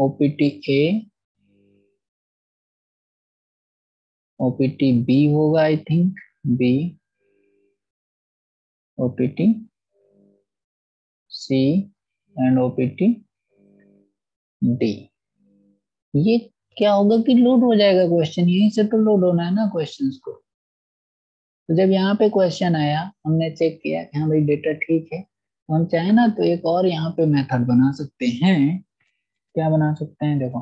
ओपीटी ए, ओपीटी बी होगा, I think B, OPT C and OPT D. ये क्या होगा कि लोड हो जाएगा क्वेश्चन, यहीं से तो लोड होना है ना क्वेश्चंस को। तो जब यहाँ पे क्वेश्चन आया, हमने चेक किया कि हाँ भाई डेटा ठीक है, तो हम चाहे ना तो एक और यहाँ पे मेथड बना सकते हैं। क्या बना सकते हैं देखो,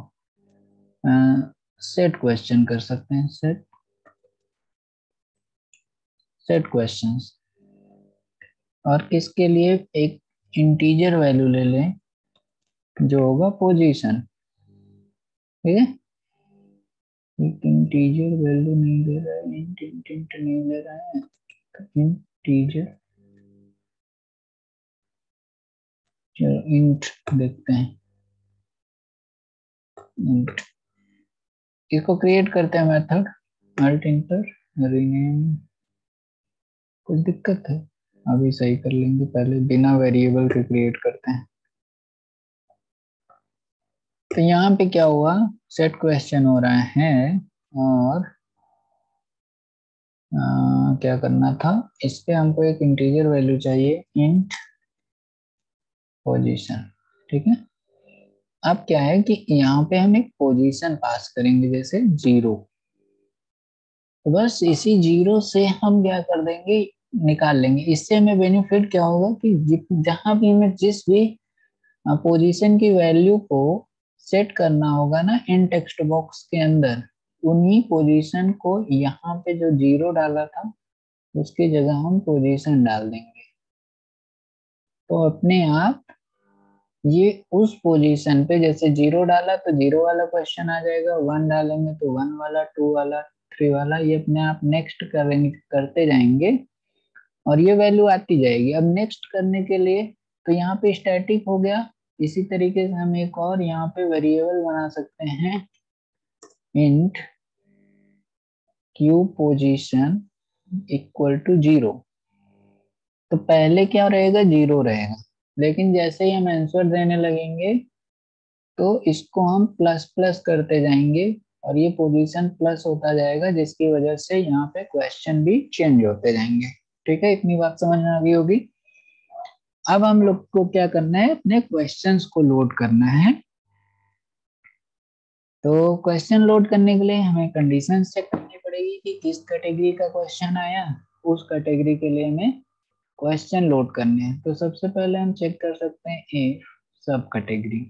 आ, सेट क्वेश्चन कर सकते हैं, सेट सेट क्वेश्चंस। और किसके लिए, एक इंटीजर वैल्यू ले लें जो होगा पोजीशन, ठीक है। एक इंटीजर वैल्यू नहीं दे रहा है, इंट इंट इंट नहीं दे रहा है, इंटीजर चलो इंट देखते हैं। इंट इसको क्रिएट करते हैं मेथड, अल्ट इंटर रीनेम। कुछ दिक्कत है, अभी सही कर लेंगे, पहले बिना वेरिएबल के क्रिएट करते हैं। तो यहाँ पे क्या हुआ, सेट क्वेश्चन हो रहा है और आ, क्या करना था, इस पे हमको एक इंटीजर वैल्यू चाहिए, इंट पोजीशन, ठीक है। अब क्या है कि यहाँ पे हम एक पोजीशन पास करेंगे जैसे जीरो, तो बस इसी जीरो से हम क्या कर देंगे, निकाल लेंगे। इससे हमें बेनिफिट क्या होगा कि जहां भी हमें जिस भी पोजीशन की वैल्यू को सेट करना होगा ना इन टेक्स्ट बॉक्स के अंदर, उन्हीं पोजीशन को यहाँ पे जो जीरो डाला था उसकी जगह हम पोजीशन डाल देंगे, तो अपने आप ये उस पोजीशन पे, जैसे जीरो डाला तो जीरो वाला क्वेश्चन आ जाएगा, वन डालेंगे तो वन वाला, टू वाला, थ्री वाला, ये अपने आप नेक्स्ट करेंगे, करते जाएंगे और ये वैल्यू आती जाएगी। अब नेक्स्ट करने के लिए तो यहाँ पे स्टैटिक हो गया, इसी तरीके से हम एक और यहाँ पे वेरिएबल बना सकते हैं, int Q position equal to zero. तो पहले क्या रहेगा, जीरो रहेगा, लेकिन जैसे ही हम आंसर देने लगेंगे तो इसको हम प्लस प्लस करते जाएंगे और ये पोजीशन प्लस होता जाएगा, जिसकी वजह से यहाँ पे क्वेश्चन भी चेंज होते जाएंगे, ठीक है। इतनी बात समझ में आ गई होगी। अब हम लोग को क्या करना है, अपने क्वेश्चंस को लोड करना है। तो क्वेश्चन लोड करने के लिए हमें कंडीशंस चेक करनी पड़ेगी कि किस कैटेगरी का क्वेश्चन आया, उस कैटेगरी के लिए हमें क्वेश्चन लोड करने हैं। तो सबसे पहले हम चेक कर सकते हैं if sub category,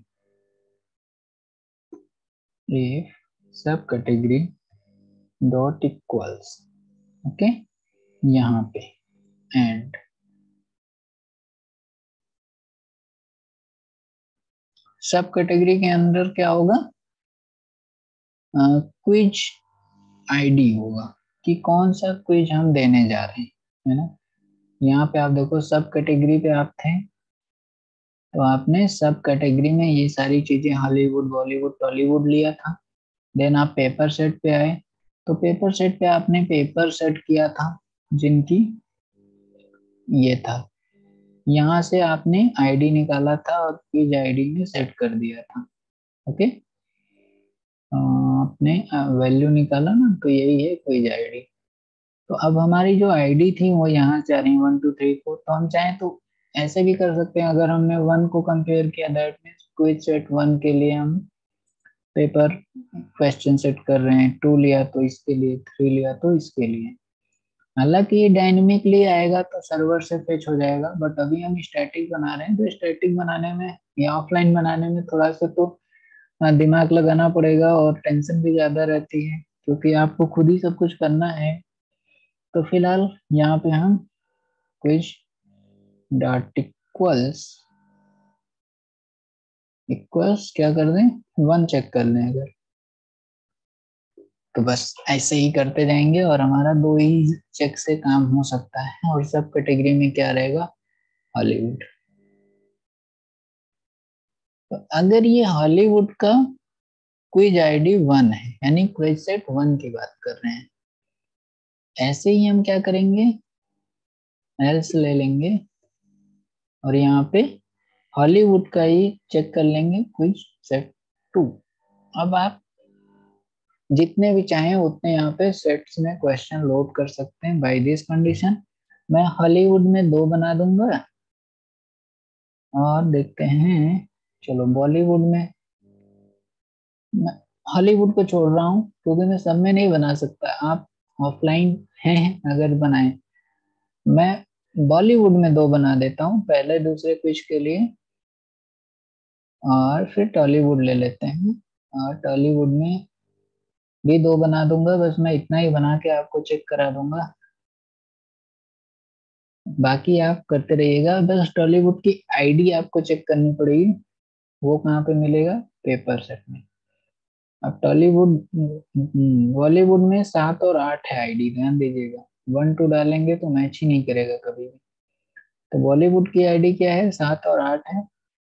if sub category dot equals, okay, यहाँ पे एंड सब कैटेगरी के अंदर क्या होगा, क्विज आईडी होगा कि कौन सा क्विज हम देने जा रहे हैं, है ना। यहाँ पे आप देखो सब कैटेगरी पे आप थे, तो आपने सब कैटेगरी में ये सारी चीजें हॉलीवुड, बॉलीवुड, टॉलीवुड लिया था। देन आप पेपर सेट पे आए, तो पेपर सेट पे आपने पेपर सेट किया था जिनकी ये था, यहाँ से आपने आईडी निकाला था और क्विज आईडी में सेट कर दिया था, ओके। आपने वैल्यू निकाला ना, तो यही है क्विज आईडी। तो अब हमारी जो आईडी थी वो यहाँ से आ रही है वन टू थ्री फोर। तो हम चाहें तो ऐसे भी कर सकते हैं, अगर हमने वन को कंपेयर किया that means quiz set one के लिए हम पेपर क्वेश्चन सेट कर रहे हैं, टू लिया तो इसके लिए, थ्री लिया तो इसके लिए। हालांकि ये डायनेमिकली आएगा तो सर्वर से फेच हो जाएगा, बट अभी हम स्टैटिक बना रहे हैं, तो स्टैटिक बनाने में या ऑफलाइन बनाने में थोड़ा सा तो दिमाग लगाना पड़ेगा और टेंशन भी ज़्यादा रहती है, क्योंकि आपको खुद ही सब कुछ करना है। तो फिलहाल यहाँ पे हम क्विज डॉट इक्वल्स इक्वल्स क्या कर दें, वन चेक कर लें अगर, तो बस ऐसे ही करते जाएंगे और हमारा दो ही चेक से काम हो सकता है। और सब कैटेगरी में क्या रहेगा, हॉलीवुड। तो अगर ये हॉलीवुड का क्विज आईडी वन है, यानी क्विज सेट वन की बात कर रहे हैं, ऐसे ही हम क्या करेंगे, एल्स ले लेंगे और यहाँ पे हॉलीवुड का ही चेक कर लेंगे, क्विज सेट टू। अब आप जितने भी चाहें उतने यहाँ पे सेट्स में क्वेश्चन लोड कर सकते हैं बाय दिस कंडीशन। मैं हॉलीवुड में दो बना दूंगा और देखते हैं, चलो बॉलीवुड में, मैं हॉलीवुड को छोड़ रहा हूँ क्योंकि मैं सब में नहीं बना सकता, आप ऑफलाइन हैं अगर बनाएं, मैं बॉलीवुड में दो बना देता हूँ पहले दूसरे क्विज के लिए, और फिर टॉलीवुड ले लेते हैं और टॉलीवुड में भी दो बना दूंगा, बस मैं इतना ही बना के आपको चेक करा दूंगा, बाकी आप करते रहिएगा, बस टॉलीवुड की आईडी आपको चेक करनी पड़ेगी, वो कहाँ पे मिलेगा, पेपर सेट में। अब टॉलीवुड बॉलीवुड में सात और आठ है आईडी, ध्यान दीजिएगा, वन टू डालेंगे तो मैच ही नहीं करेगा कभी भी। तो बॉलीवुड की आईडी क्या है, सात और आठ है,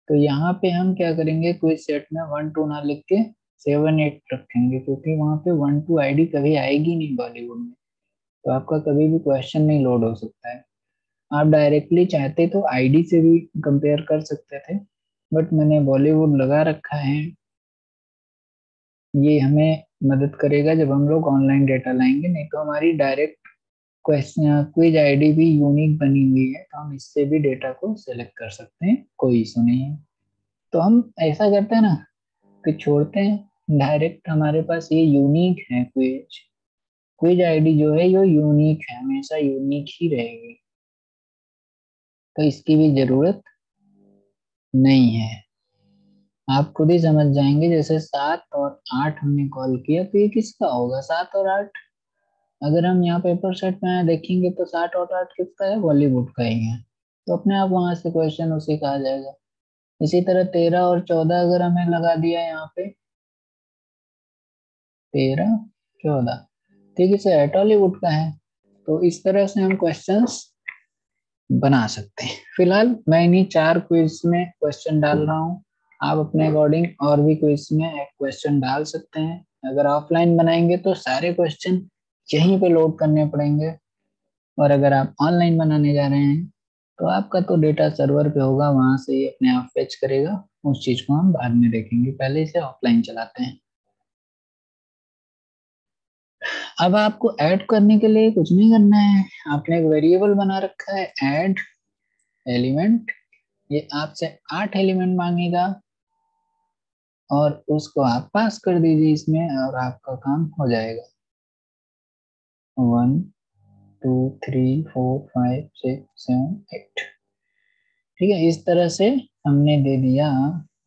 तो यहाँ पे हम क्या करेंगे, क्विज सेट में वन टू ना लिख के सेवन एट रखेंगे क्योंकि वहाँ पे वन टू आईडी कभी आएगी नहीं बॉलीवुड में, तो आपका कभी भी क्वेश्चन नहीं लोड हो सकता है। आप डायरेक्टली चाहते तो आईडी से भी कंपेयर कर सकते थे, बट मैंने बॉलीवुड लगा रखा है, ये हमें मदद करेगा जब हम लोग ऑनलाइन डेटा लाएंगे, नहीं तो हमारी डायरेक्ट क्वेश्चन क्विज आईडी भी यूनिक बनी हुई है, तो हम इससे भी डेटा को सेलेक्ट कर सकते हैं, कोई इशू नहीं है। तो हम ऐसा करते हैं ना कि छोड़ते हैं डायरेक्ट, हमारे पास ये यूनिक है क्विज क्विज आईडी जो है ये यूनिक है, हमेशा यूनिक ही रहेगी, तो इसकी भी जरूरत नहीं है, आप खुद ही समझ जाएंगे। जैसे सात और आठ हमने कॉल किया तो ये किसका होगा, सात और आठ, अगर हम यहाँ पेपर सेट में देखेंगे तो सात और आठ किसका है, बॉलीवुड का ही है, तो अपने आप वहां से क्वेश्चन उसी का आ जाएगा। इसी तरह तेरह और चौदह अगर हमें लगा दिया यहाँ पे, तेरह चौदह ठीक है, टॉलीवुड का है, तो इस तरह से हम क्वेश्चंस बना सकते हैं। फिलहाल मैं इन्हीं चार क्विज में क्वेश्चन डाल रहा हूँ, आप अपने अकॉर्डिंग और भी क्विज में एक क्वेश्चन डाल सकते हैं। अगर ऑफलाइन बनाएंगे तो सारे क्वेश्चन यहीं पे लोड करने पड़ेंगे, और अगर आप ऑनलाइन बनाने जा रहे हैं तो आपका तो डेटा सर्वर पे होगा, वहाँ से ही अपने आप फेच करेगा, उस चीज़ को हम बाद में देखेंगे, पहले इसे ऑफलाइन चलाते हैं। अब आपको ऐड करने के लिए कुछ नहीं करना है, आपने एक वेरिएबल बना रखा है ऐड एलिमेंट, ये आपसे आठ एलिमेंट मांगेगा और उसको आप पास कर दीजिए इसमें और आपका काम हो जाएगा। One two three four five six seven eight, ठीक है, इस तरह से हमने दे दिया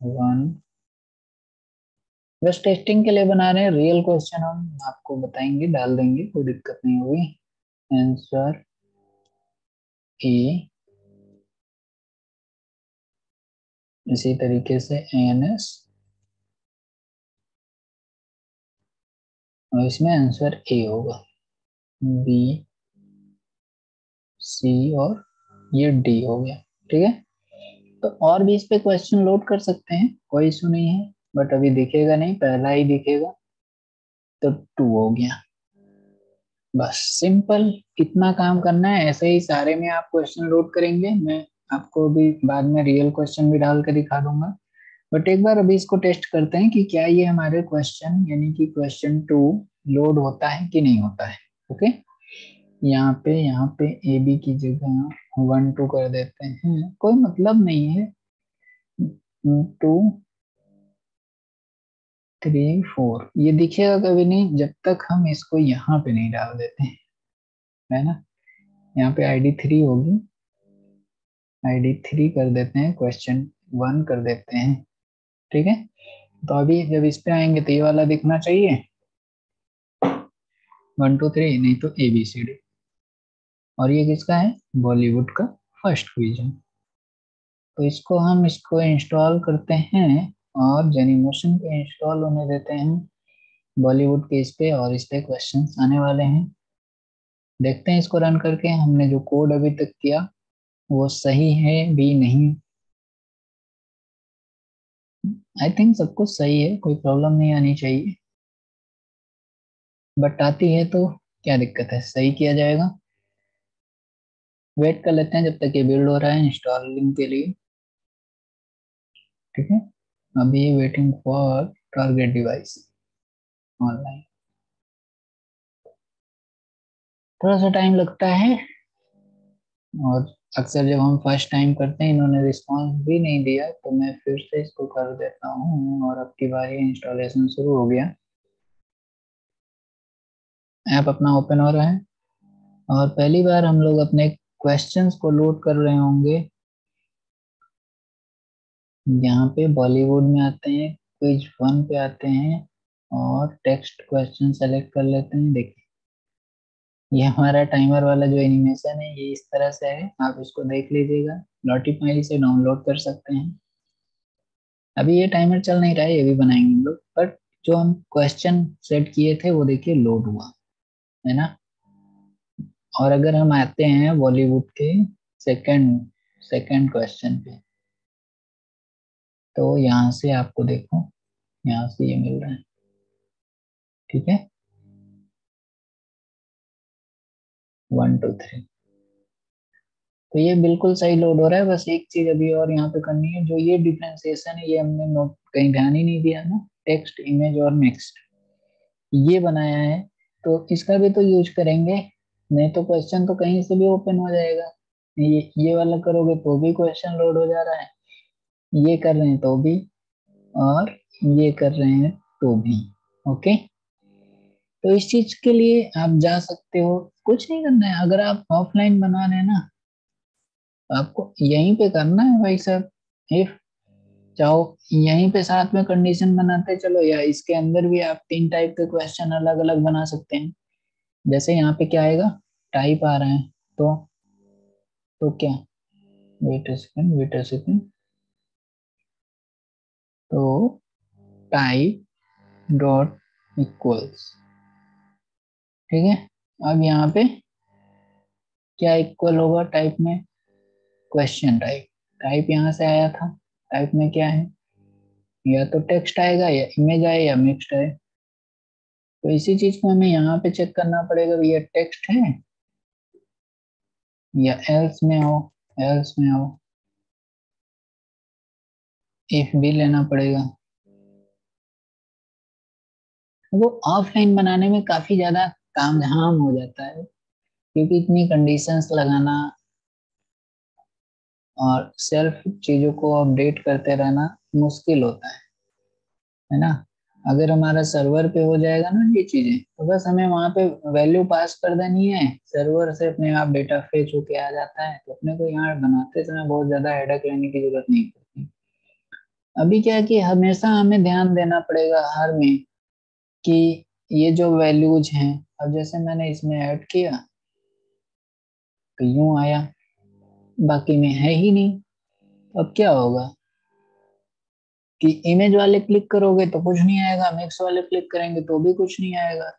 वन, बस टेस्टिंग के लिए बना रहे हैं, रियल क्वेश्चन हम आपको बताएंगे, डाल देंगे, कोई दिक्कत नहीं होगी। आंसर ए, इसी तरीके से एन एस, और इसमें आंसर ए होगा, बी सी और ये डी हो गया, ठीक है। तो और भी इस पे क्वेश्चन लोड कर सकते हैं, कोई इशू नहीं है, बट अभी दिखेगा नहीं, पहला ही दिखेगा, तो टू हो गया। बस सिंपल इतना काम करना है, ऐसे ही सारे में आप क्वेश्चन लोड करेंगे, मैं आपको भी बाद में रियल क्वेश्चन भी डाल के दिखा दूंगा, बट एक बार अभी इसको टेस्ट करते हैं कि क्या ये हमारे क्वेश्चन यानी कि क्वेश्चन टू लोड होता है कि नहीं होता है। ओके, यहाँ पे यहाँ पे ए बी की जगह वन टू कर देते हैं, कोई मतलब नहीं है, टू थ्री फोर ये दिखेगा कभी नहीं जब तक हम इसको यहाँ पे नहीं डाल देते हैं, है ना। यहाँ पे आईडी थ्री होगी, आईडी थ्री कर देते हैं, क्वेश्चन वन कर देते हैं, ठीक है। तो अभी जब इस पे आएंगे तो ये वाला दिखना चाहिए, वन टू थ्री, नहीं तो ए बी सी डी, और ये किसका है, बॉलीवुड का फर्स्ट क्विज है। तो इसको हम इसको इंस्टॉल करते हैं और जेनिमोशन पे इंस्टॉल होने देते हैं, बॉलीवुड के इस पे, और इस पे क्वेश्चन आने वाले हैं, देखते हैं इसको रन करके हमने जो कोड अभी तक किया वो सही है भी नहीं। आई थिंक सब कुछ सही है, कोई प्रॉब्लम नहीं आनी चाहिए, बट आती है तो क्या दिक्कत है, सही किया जाएगा। वेट कर लेते हैं जब तक ये बिल्ड हो रहा है इंस्टॉलिंग के लिए, ठीक है। अभी waiting for target device online, थोड़ा सा टाइम लगता है, और अक्सर जब हम फर्स्ट टाइम करते हैं, इन्होंने रिस्पांस भी नहीं दिया, तो मैं फिर से इसको कर देता हूँ और अब की बार ये इंस्टॉलेशन शुरू हो गया। ऐप अपना ओपन हो रहा है और पहली बार हम लोग अपने क्वेश्चंस को लोड कर रहे होंगे। यहाँ पे बॉलीवुड में आते हैं, पेज वन पे आते हैं और टेक्स्ट क्वेश्चन सेलेक्ट कर लेते हैं। देखिए ये हमारा टाइमर वाला जो एनिमेशन है ये इस तरह से है, आप इसको देख लीजिएगा, नोटिफाई से डाउनलोड कर सकते हैं। अभी ये टाइमर चल नहीं रहा है, ये भी बनाएंगे हम लोग, बट जो हम क्वेश्चन सेट किए थे वो देखिए लोड हुआ है ना। और अगर हम आते हैं बॉलीवुड के सेकंड सेकंड क्वेश्चन पे, तो यहाँ से आपको देखो यहाँ से ये मिल रहा है, ठीक है, वन टू थ्री। तो ये बिल्कुल सही लोड हो रहा है। बस एक चीज अभी और यहाँ पे करनी है, जो ये डिफ्रेंसिएशन है ये हमने नोट कहीं ध्यान ही नहीं दिया ना, टेक्स्ट इमेज और नेक्स्ट ये बनाया है, तो इसका भी तो यूज करेंगे, नहीं तो क्वेश्चन तो कहीं से भी ओपन हो जाएगा। ये ये वाला करोगे तो भी क्वेश्चन लोड हो जा रहा है, ये कर रहे हैं तो भी, और ये कर रहे हैं तो भी। ओके, तो इस चीज के लिए आप जा सकते हो, कुछ नहीं करना है। अगर आप ऑफलाइन बना रहे हैं ना, आपको यहीं पे करना है भाई साहब। इफ चाहो यहीं पे साथ में कंडीशन बनाते चलो, या इसके अंदर भी आप तीन टाइप के क्वेश्चन अलग अलग बना सकते हैं। जैसे यहाँ पे क्या आएगा, टाइप आ रहा है, तो तो क्या, wait a second wait a second तो टाइप डॉट इक्वल्स, ठीक है। अब यहाँ पे क्या इक्वल होगा, टाइप में क्वेश्चन टाइप, टाइप यहाँ से आया था, टाइप में क्या है, या तो टेक्स्ट आएगा या इमेज आए या मिक्स्ड आए। तो इसी चीज को हमें यहाँ पे चेक करना पड़ेगा, ये टेक्स्ट है या एल्स में हो, एल्स में हो, इफ भी लेना पड़ेगा। वो ऑफलाइन बनाने में काफी ज्यादा काम धाम हो जाता है, क्योंकि इतनी कंडीशंस लगाना और सेल्फ चीजों को अपडेट करते रहना मुश्किल होता है, है ना। अगर हमारा सर्वर पे हो जाएगा ना ये चीजें, तो बस हमें वहाँ पे वैल्यू पास कर देनी है, सर्वर से अपने आप डेटा फेच होके आ जाता है। तो अपने को यहाँ बनाते समय बहुत ज्यादा हेडेक लेने की जरूरत नहीं पड़ती। अभी क्या कि हमेशा हमें ध्यान देना पड़ेगा हर में कि ये जो वैल्यूज हैं, अब जैसे मैंने इसमें ऐड किया तो यूं आया, बाकी में है ही नहीं। अब क्या होगा कि इमेज वाले क्लिक करोगे तो कुछ नहीं आएगा, मिक्स वाले क्लिक करेंगे तो भी कुछ नहीं आएगा।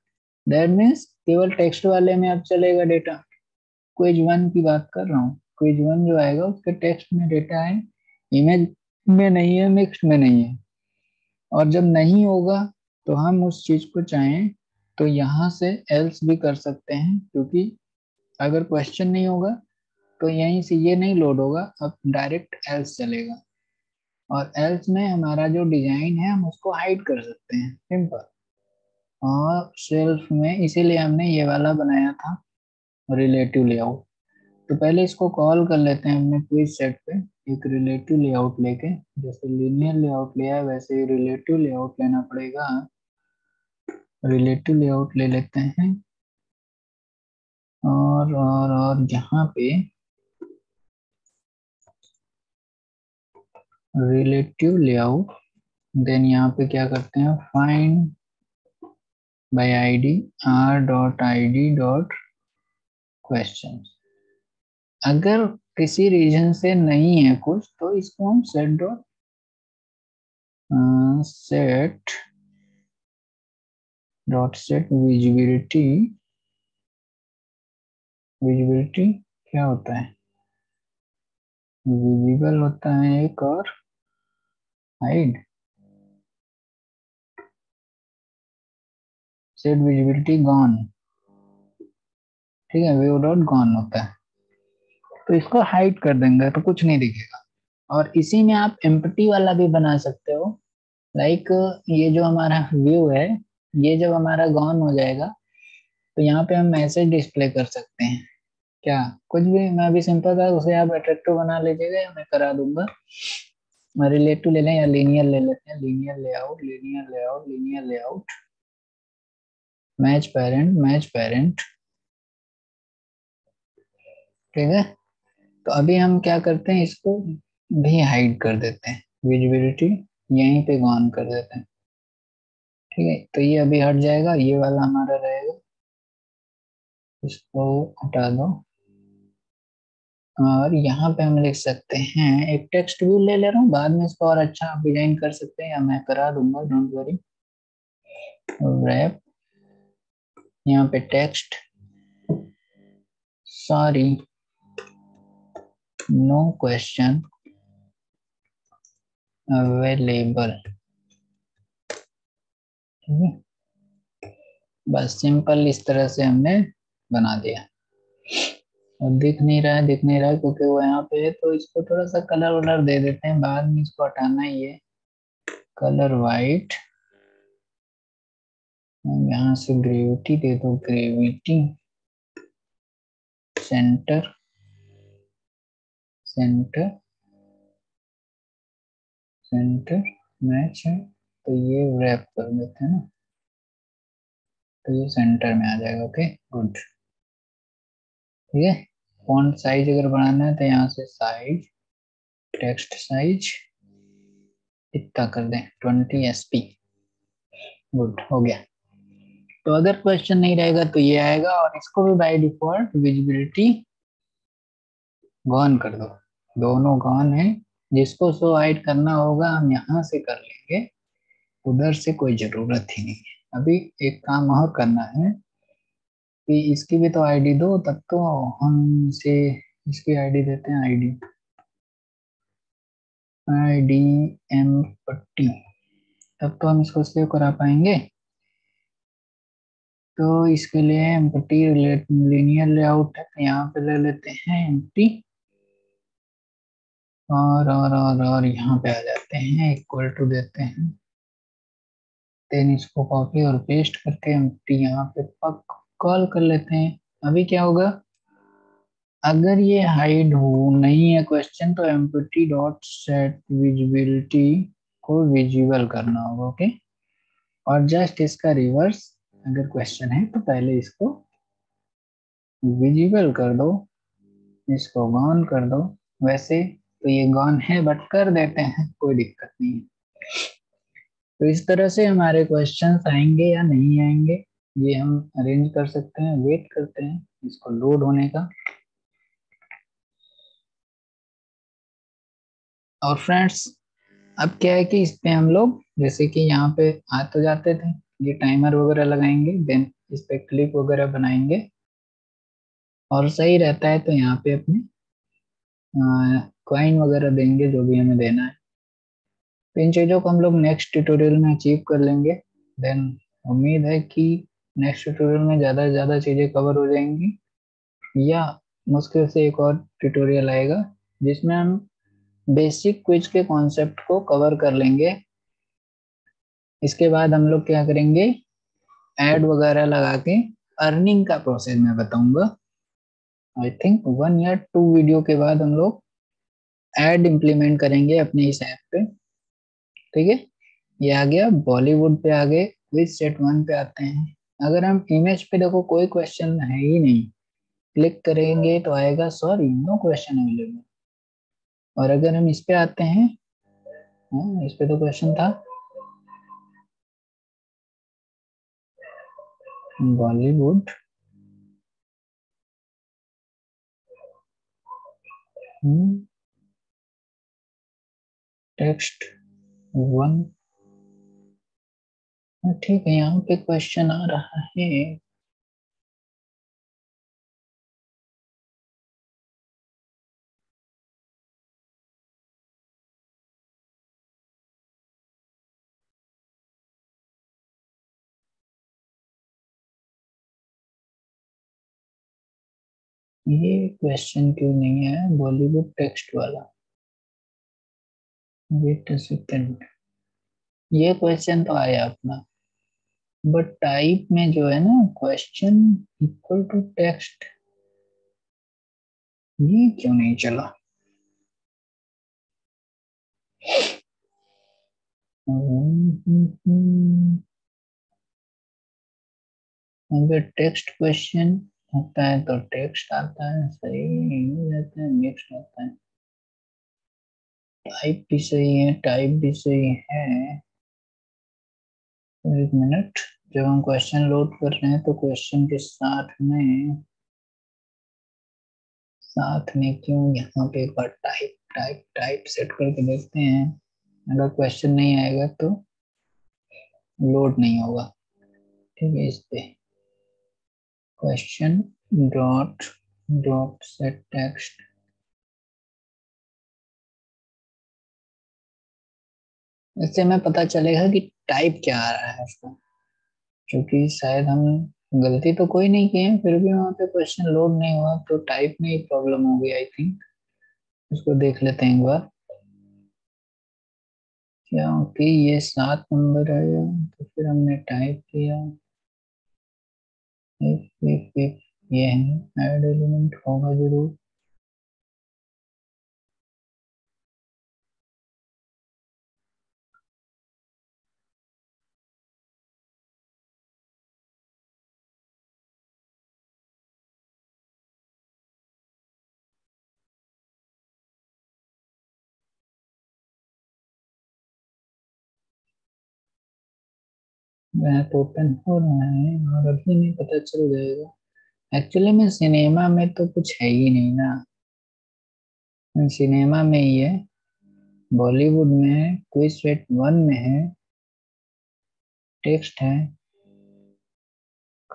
दैट मीन्स केवल टेक्स्ट वाले में अब चलेगा डेटा। क्विज वन की बात कर रहा हूँ, क्विज वन जो आएगा उसके टेक्स्ट में डेटा है, इमेज में नहीं है, मिक्स में नहीं है। और जब नहीं होगा तो हम उस चीज को चाहें तो यहाँ से एल्स भी कर सकते हैं, क्योंकि अगर क्वेश्चन नहीं होगा तो यहीं से ये नहीं लोड होगा, अब डायरेक्ट एल्स चलेगा। और एल्स में हमारा जो डिजाइन है हम उसको हाइड कर सकते हैं, सिंपल। और सेल्फ में इसीलिए हमने ये वाला बनाया था रिलेटिव लेआउट। तो पहले इसको कॉल कर लेते हैं हमने क्विज सेट पे, एक रिलेटिव लेआउट लेके, जैसे लीनियर लेआउट लिया है वैसे ही रिलेटिव लेआउट लेना पड़ेगा। रिलेटिव लेआउट ले लेते हैं और और और यहाँ पे रिलेटिव लेआउट, देन यहाँ पे क्या करते हैं, find by ID, R dot ID dot question. अगर किसी रीजन से नहीं है कुछ, तो इसको हम set dot set dot set visibility, visibility क्या होता है, विजिबल होता है एक, और हाइड सेट विजिबिलिटी गॉन, ठीक है, व्यू डॉट गॉन होता है। तो इसको हाइड कर देंगे तो कुछ नहीं दिखेगा। और इसी में आप एम्प्टी वाला भी बना सकते हो, लाइक ये जो हमारा व्यू है ये जब हमारा गॉन हो जाएगा तो यहाँ पे हम मैसेज डिस्प्ले कर सकते हैं, क्या कुछ भी, मैं भी सिंपल था, उसे आप अट्रैक्टिव बना लीजिएगा या मैं करा दूंगा। मैं रिलेटिव ले लें या लीनियर ले लेते हैं, linear layout linear layout linear layout match parent match parent. ठीक है, तो अभी हम क्या करते हैं, इसको भी हाइड कर देते हैं, विजिबिलिटी यहीं पे गॉन कर देते हैं। ठीक है, तो ये अभी हट जाएगा, ये वाला हमारा रहेगा, इसको हटा दो। और यहाँ पे हम लिख सकते हैं, एक टेक्स्ट व्यू ले ले रहा हूँ, बाद में इसको और अच्छा आप डिजाइन कर सकते हैं या मैं करा दूंगा, डोंट वरी। रैप यहाँ पे text sorry no question available. बस सिंपल इस तरह से हमने बना दिया। दिख नहीं रहा है, दिख नहीं रहा है क्योंकि वो यहाँ पे है, तो इसको थोड़ा सा कलर वलर दे देते हैं, बाद में इसको हटाना ही है। कलर वाइट, यहाँ से ग्रेविटी दे दो, gravity center center center match है, तो ये रैप कर देते हैं ना, तो ये सेंटर में आ जाएगा। Okay good. ठीक है, फॉन्ट साइज अगर बढ़ाना है तो यहाँ से साइज, टेक्स्ट साइज इतना कर दें ट्वेंटी एस पी। गुड, हो गया। तो अगर क्वेश्चन नहीं रहेगा तो ये आएगा, और इसको भी बाय डिफॉल्ट विजिबिलिटी गॉन कर दो, दोनों गॉन है। जिसको सो हाइड करना होगा हम यहाँ से कर लेंगे, उधर से कोई जरूरत ही नहीं है। अभी एक काम और करना है कि इसकी भी तो आईडी दो, तब तो हम इसे इसकी आईडी देते हैं, आईडी आईडी एम पट्टी, तब तो हम इसको सेव करा पाएंगे। तो इसके लिए एम पट्टी लीनियर लेआउट है, यहाँ पे ले लेते हैं एम पट्टी और और और और यहाँ पे आ जाते हैं, इक्वल टू देते हैं। देन इसको कॉपी और पेस्ट करके एम पट्टी यहाँ पे पक कॉल कर लेते हैं। अभी क्या होगा, अगर ये हाइड हो नहीं है क्वेश्चन, तो एम्प्टी डॉट सेट विजिबिलिटी को विजिबल करना होगा। ओके, और जस्ट इसका रिवर्स, अगर क्वेश्चन है तो पहले इसको विजिबल कर दो, इसको गॉन कर दो। वैसे तो ये गॉन है बट कर देते हैं, कोई दिक्कत नहीं है। तो इस तरह से हमारे क्वेश्चंस आएंगे या नहीं आएंगे ये हम अरेंज कर सकते हैं। वेट करते हैं इसको लोड होने का। और फ्रेंड्स अब क्या है कि इस पे हम लोग जैसे कि यहाँ पे आ तो जाते थे, ये टाइमर वगैरह लगाएंगे, देन इस पे क्लिप वगैरह बनाएंगे, और सही रहता है तो यहाँ पे अपने कॉइन वगैरह देंगे जो भी हमें देना है। तो इन चीज़ों को हम लोग नेक्स्ट ट्यूटोरियल में अचीव कर लेंगे। देन उम्मीद है कि नेक्स्ट ट्यूटोरियल में ज़्यादा से ज़्यादा चीज़ें कवर हो जाएंगी, या मुश्किल से एक और ट्यूटोरियल आएगा जिसमें हम बेसिक क्विज के कॉन्सेप्ट को कवर कर लेंगे। इसके बाद हम लोग क्या करेंगे, ऐड वगैरह लगा के अर्निंग का प्रोसेस मैं बताऊंगा। आई थिंक वन या टू वीडियो के बाद हम लोग ऐड इम्प्लीमेंट करेंगे अपने इस ऐप पे। ठीक है, ये आ गया बॉलीवुड पे, आ गए क्विज सेट वन पे। आते हैं, अगर हम इमेज पे देखो कोई क्वेश्चन है ही नहीं, क्लिक करेंगे तो आएगा सॉरी नो क्वेश्चन अवेलेबल। और अगर हम इस पे आते हैं, इस पे तो क्वेश्चन था बॉलीवुड, टेक्स्ट वन, ठीक है, यहाँ पे क्वेश्चन आ रहा है। ये क्वेश्चन क्यों नहीं है बॉलीवुड टेक्स्ट वाला? वेट अ सेकंड, ये क्वेश्चन तो आया अपना, बट टाइप में जो है ना क्वेश्चन इक्वल टू टेक्स्ट, ये क्यों नहीं चला? अगर टेक्स्ट क्वेश्चन होता है तो टेक्स्ट आता है, सही रहता है, नेक्स्ट आता है, टाइप भी सही है, टाइप भी सही है। एक मिनट, जब हम क्वेश्चन लोड कर रहे हैं तो क्वेश्चन के साथ में साथ में क्यों यहाँ पे एक बार टाइप टाइप टाइप सेट करके देखते हैं। अगर क्वेश्चन नहीं आएगा तो लोड नहीं होगा। ठीक है, इस पे question dot dot set text, इससे हमें पता चलेगा कि टाइप क्या आ रहा है उसका, क्योंकि शायद हम गलती तो कोई नहीं की है, फिर भी वहाँ पे क्वेश्चन लोड नहीं हुआ तो टाइप में ही प्रॉब्लम हो गई। आई थिंक इसको देख लेते हैं एक बार, क्या ओके? ये सात नंबर आया तो फिर हमने टाइप किया, एक, एक, एक, ये है ऐड एलिमेंट होगा जरूर। ओपन हो रहा है और अभी नहीं पता चल जाएगा। एक्चुअली में सिनेमा में तो कुछ है ही नहीं ना, सिनेमा में ही है, बॉलीवुड में है, क्विज सेट वन में है, टेक्स्ट है,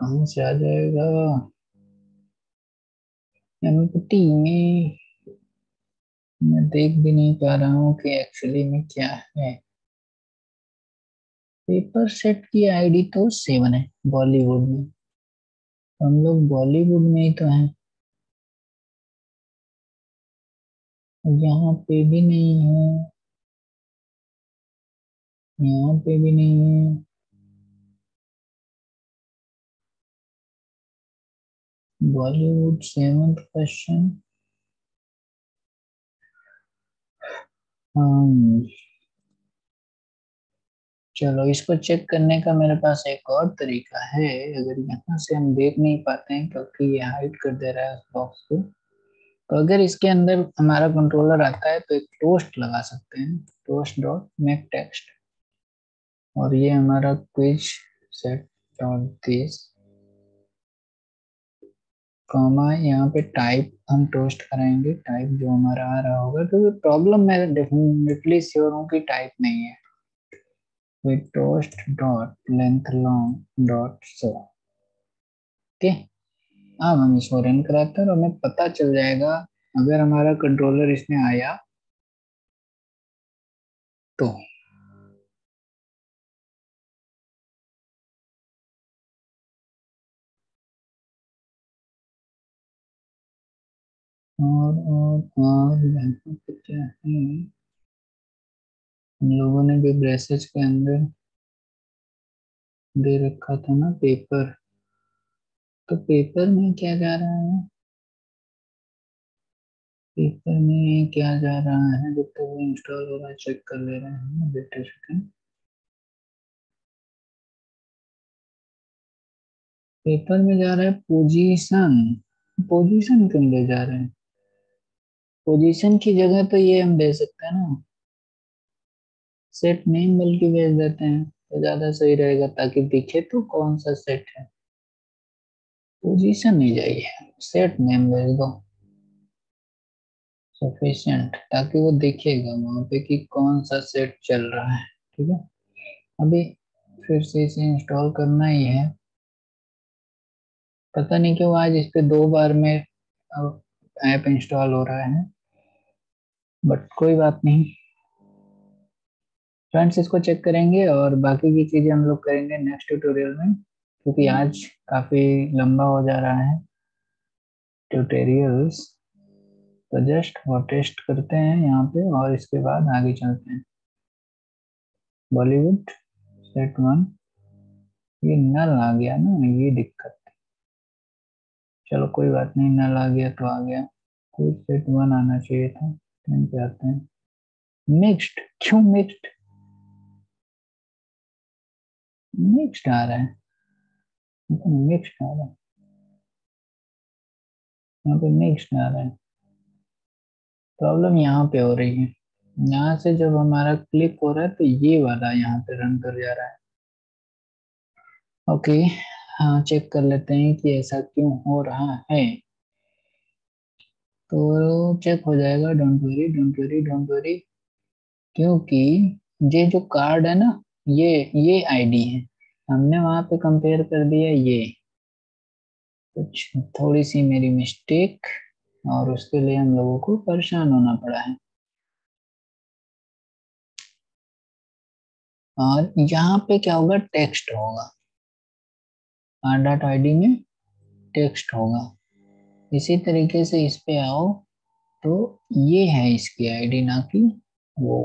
कहाँ से आ जाएगा? एमपटी में मैं देख भी नहीं पा रहा हूँ कि एक्चुअली में क्या है। पेपर सेट की आईडी तो सेवन है बॉलीवुड में, हम लोग बॉलीवुड में ही तो हैं, यहाँ पे भी नहीं है, यहाँ पे भी नहीं है, बॉलीवुड सेवंथ क्वेश्चन। हाँ चलो, इसको चेक करने का मेरे पास एक और तरीका है। अगर यहाँ से हम देख नहीं पाते हैं क्योंकि ये हाइड कर दे रहा है उस बॉक्स को, तो अगर इसके अंदर हमारा कंट्रोलर आता है तो एक टोस्ट लगा सकते हैं, टोस्ट डॉट मेक टेक्स्ट, और ये हमारा quiz set dot this comma, यहाँ पे टाइप हम टोस्ट कराएंगे, टाइप जो हमारा आ रहा होगा, क्योंकि तो प्रॉब्लम मैं डेफिनेटली श्योर हूँ कि टाइप नहीं है। Toast dot length long dot so, okay. अब हम इसको रन कराते हैं और हमें पता चल जाएगा अगर हमारा कंट्रोलर इसमें आया तो। और और और यहाँ पे क्या है, हम लोगों ने भी ब्रेसेज के अंदर दे रखा था ना पेपर, तो पेपर में क्या जा रहा है, पेपर में क्या जा रहा है, जब तक वो इंस्टॉल हो रहा है चेक कर ले रहे हैं। वेट अ सेकंड, पेपर में जा रहा है पोजीशन, पोजीशन क्यों ले जा रहे हैं? पोजीशन की जगह तो ये हम दे सकते हैं ना, सेट नेम बल्कि भेज देते हैं तो ज्यादा सही रहेगा, ताकि दिखे तो कौन सा सेट है। पोजीशन नहीं चाहिए, सेट नेम भेज दो सफिशिएंट, ताकि वो दिखेगा वहां पे कि कौन सा सेट चल रहा है। ठीक है, अभी फिर से इसे इंस्टॉल करना ही है। पता नहीं क्यों आज इस पे दो बार में ऐप इंस्टॉल हो रहा है, बट कोई बात नहीं। फ्रेंड्स, इसको चेक करेंगे और बाकी की चीज़ें हम लोग करेंगे नेक्स्ट ट्यूटोरियल में, क्योंकि आज काफ़ी लंबा हो जा रहा है ट्यूटोरियल्स, तो जस्ट वो टेस्ट करते हैं यहाँ पे और इसके बाद आगे चलते हैं। बॉलीवुड सेट वन, ये नल आ गया ना, ये दिक्कत, चलो कोई बात नहीं, नल आ गया तो आ गया। कोई सेट वन आना चाहिए था। टेन पे आते हैं। मिक्स्ड क्यों मिक्स्ड मिक्स्ड आ रहा है मिक्स्ड आ रहा है यहाँ पे मिक्स्ड आ रहा है। प्रॉब्लम यहाँ पे हो रही है, यहाँ से जब हमारा क्लिक हो रहा है तो ये वाला यहाँ पे रन कर जा रहा है। ओके हाँ, चेक कर लेते हैं कि ऐसा क्यों हो रहा है। तो चेक हो जाएगा, don't worry don't worry don't worry, क्योंकि ये जो कार्ड है ना, ये ये आईडी है, हमने वहां पे कंपेयर कर दिया। ये कुछ थोड़ी सी मेरी मिस्टेक और उसके लिए हम लोगों को परेशान होना पड़ा है। और यहाँ पे क्या होगा, टेक्स्ट होगा, डॉट आईडी में टेक्स्ट होगा। इसी तरीके से इस पे आओ तो ये है इसकी आईडी, ना कि वो।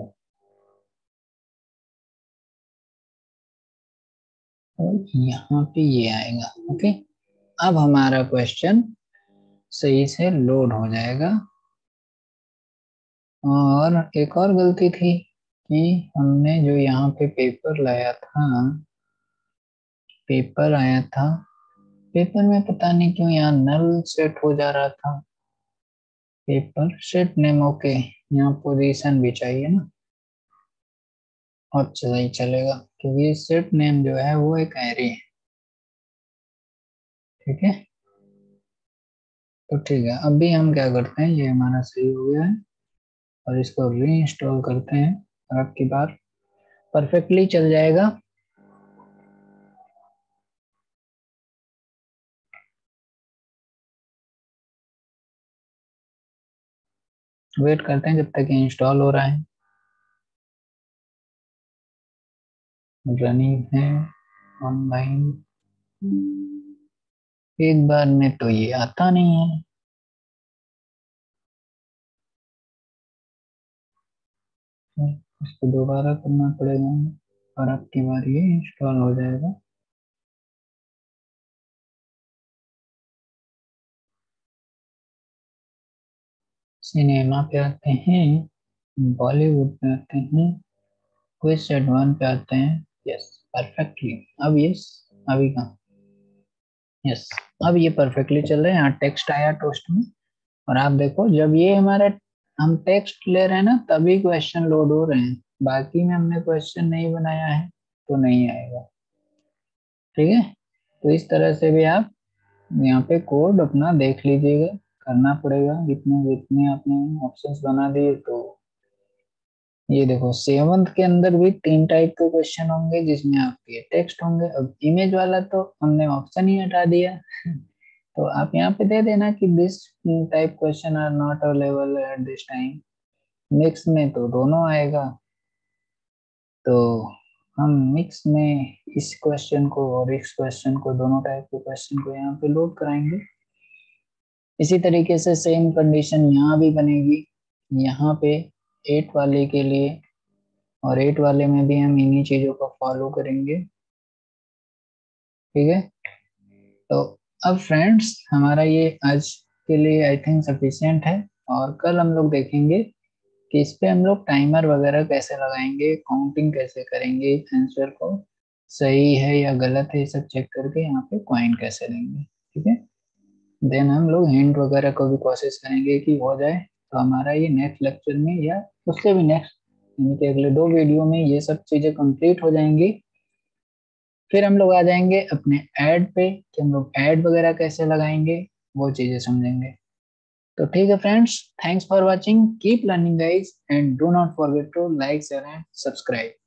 और यहाँ पे ये आएगा। ओके, अब हमारा क्वेश्चन सही से लोड हो जाएगा। और एक और गलती थी कि हमने जो यहाँ पे पेपर लाया था, पेपर आया था, पेपर में पता नहीं क्यों यहाँ नल सेट हो जा रहा था। पेपर सेट नेम, ओके, यहाँ पोजीशन भी चाहिए ना, और चला ही चलेगा क्योंकि सेट नेम जो है वो एक एरे है। ठीक है, तो ठीक है, अभी हम क्या करते हैं, ये हमारा सही हो गया है और इसको री इंस्टॉल करते हैं और अब की बार परफेक्टली चल जाएगा। वेट करते हैं जब तक ये इंस्टॉल हो रहा है। रनिंग है, ऑनलाइन। एक बार में तो ये आता नहीं है। इसको दोबारा करना पड़ेगा और अब की बार ये इंस्टॉल हो जाएगा। सिनेमा पे आते हैं, बॉलीवुड पे आते हैं, क्विज सेट वन पे आते हैं। Yes, perfectly. अब यस, अभी का यस, अब ये परफेक्टली चल रहा है। यहाँ टेक्स्ट आया टोस्ट में, और आप देखो जब ये हमारा हम टेक्स्ट ले रहे हैं ना, तभी क्वेश्चन लोड हो रहे हैं। बाकी में हमने क्वेश्चन नहीं बनाया है तो नहीं आएगा। ठीक है, तो इस तरह से भी आप यहाँ पे कोड अपना देख लीजिएगा, करना पड़ेगा। जितने जितने आपने ऑप्शंस बना दिए, तो ये देखो सेवंथ के अंदर भी तीन टाइप के क्वेश्चन होंगे जिसमें आपके टेक्स्ट होंगे। अब इमेज वाला तो हमने ऑप्शन ही हटा दिया तो आप यहाँ पे दे देना कि this type question are not available at this time. Mix में तो दोनों आएगा, तो हम मिक्स में इस क्वेश्चन को और इस क्वेश्चन को, दोनों टाइप के क्वेश्चन को यहाँ पे लोड कराएंगे। इसी तरीके से सेम कंडीशन यहाँ भी बनेगी। यहाँ पे एट वाले के लिए, और एट वाले में भी हम इन्हीं चीज़ों को फॉलो करेंगे। ठीक है, तो अब फ्रेंड्स हमारा ये आज के लिए आई थिंक सफिशिएंट है। और कल हम लोग देखेंगे कि इस पर हम लोग टाइमर वगैरह कैसे लगाएंगे, काउंटिंग कैसे करेंगे, आंसर को सही है या गलत है ये सब चेक करके यहाँ पे कॉइन कैसे लेंगे। ठीक है, देन हम लोग हिंट वगैरह को भी कोशिश करेंगे कि हो जाए। तो हमारा ये नेक्स्ट लेक्चर में या उससे भी नेक्स्ट, यानी कि अगले दो वीडियो में ये सब चीज़ें कंप्लीट हो जाएंगी। फिर हम लोग आ जाएंगे अपने ऐड पे कि हम लोग ऐड वगैरह कैसे लगाएंगे, वो चीज़ें समझेंगे। तो ठीक है friends, thanks for watching, keep learning guys, and do not forget to like share and subscribe.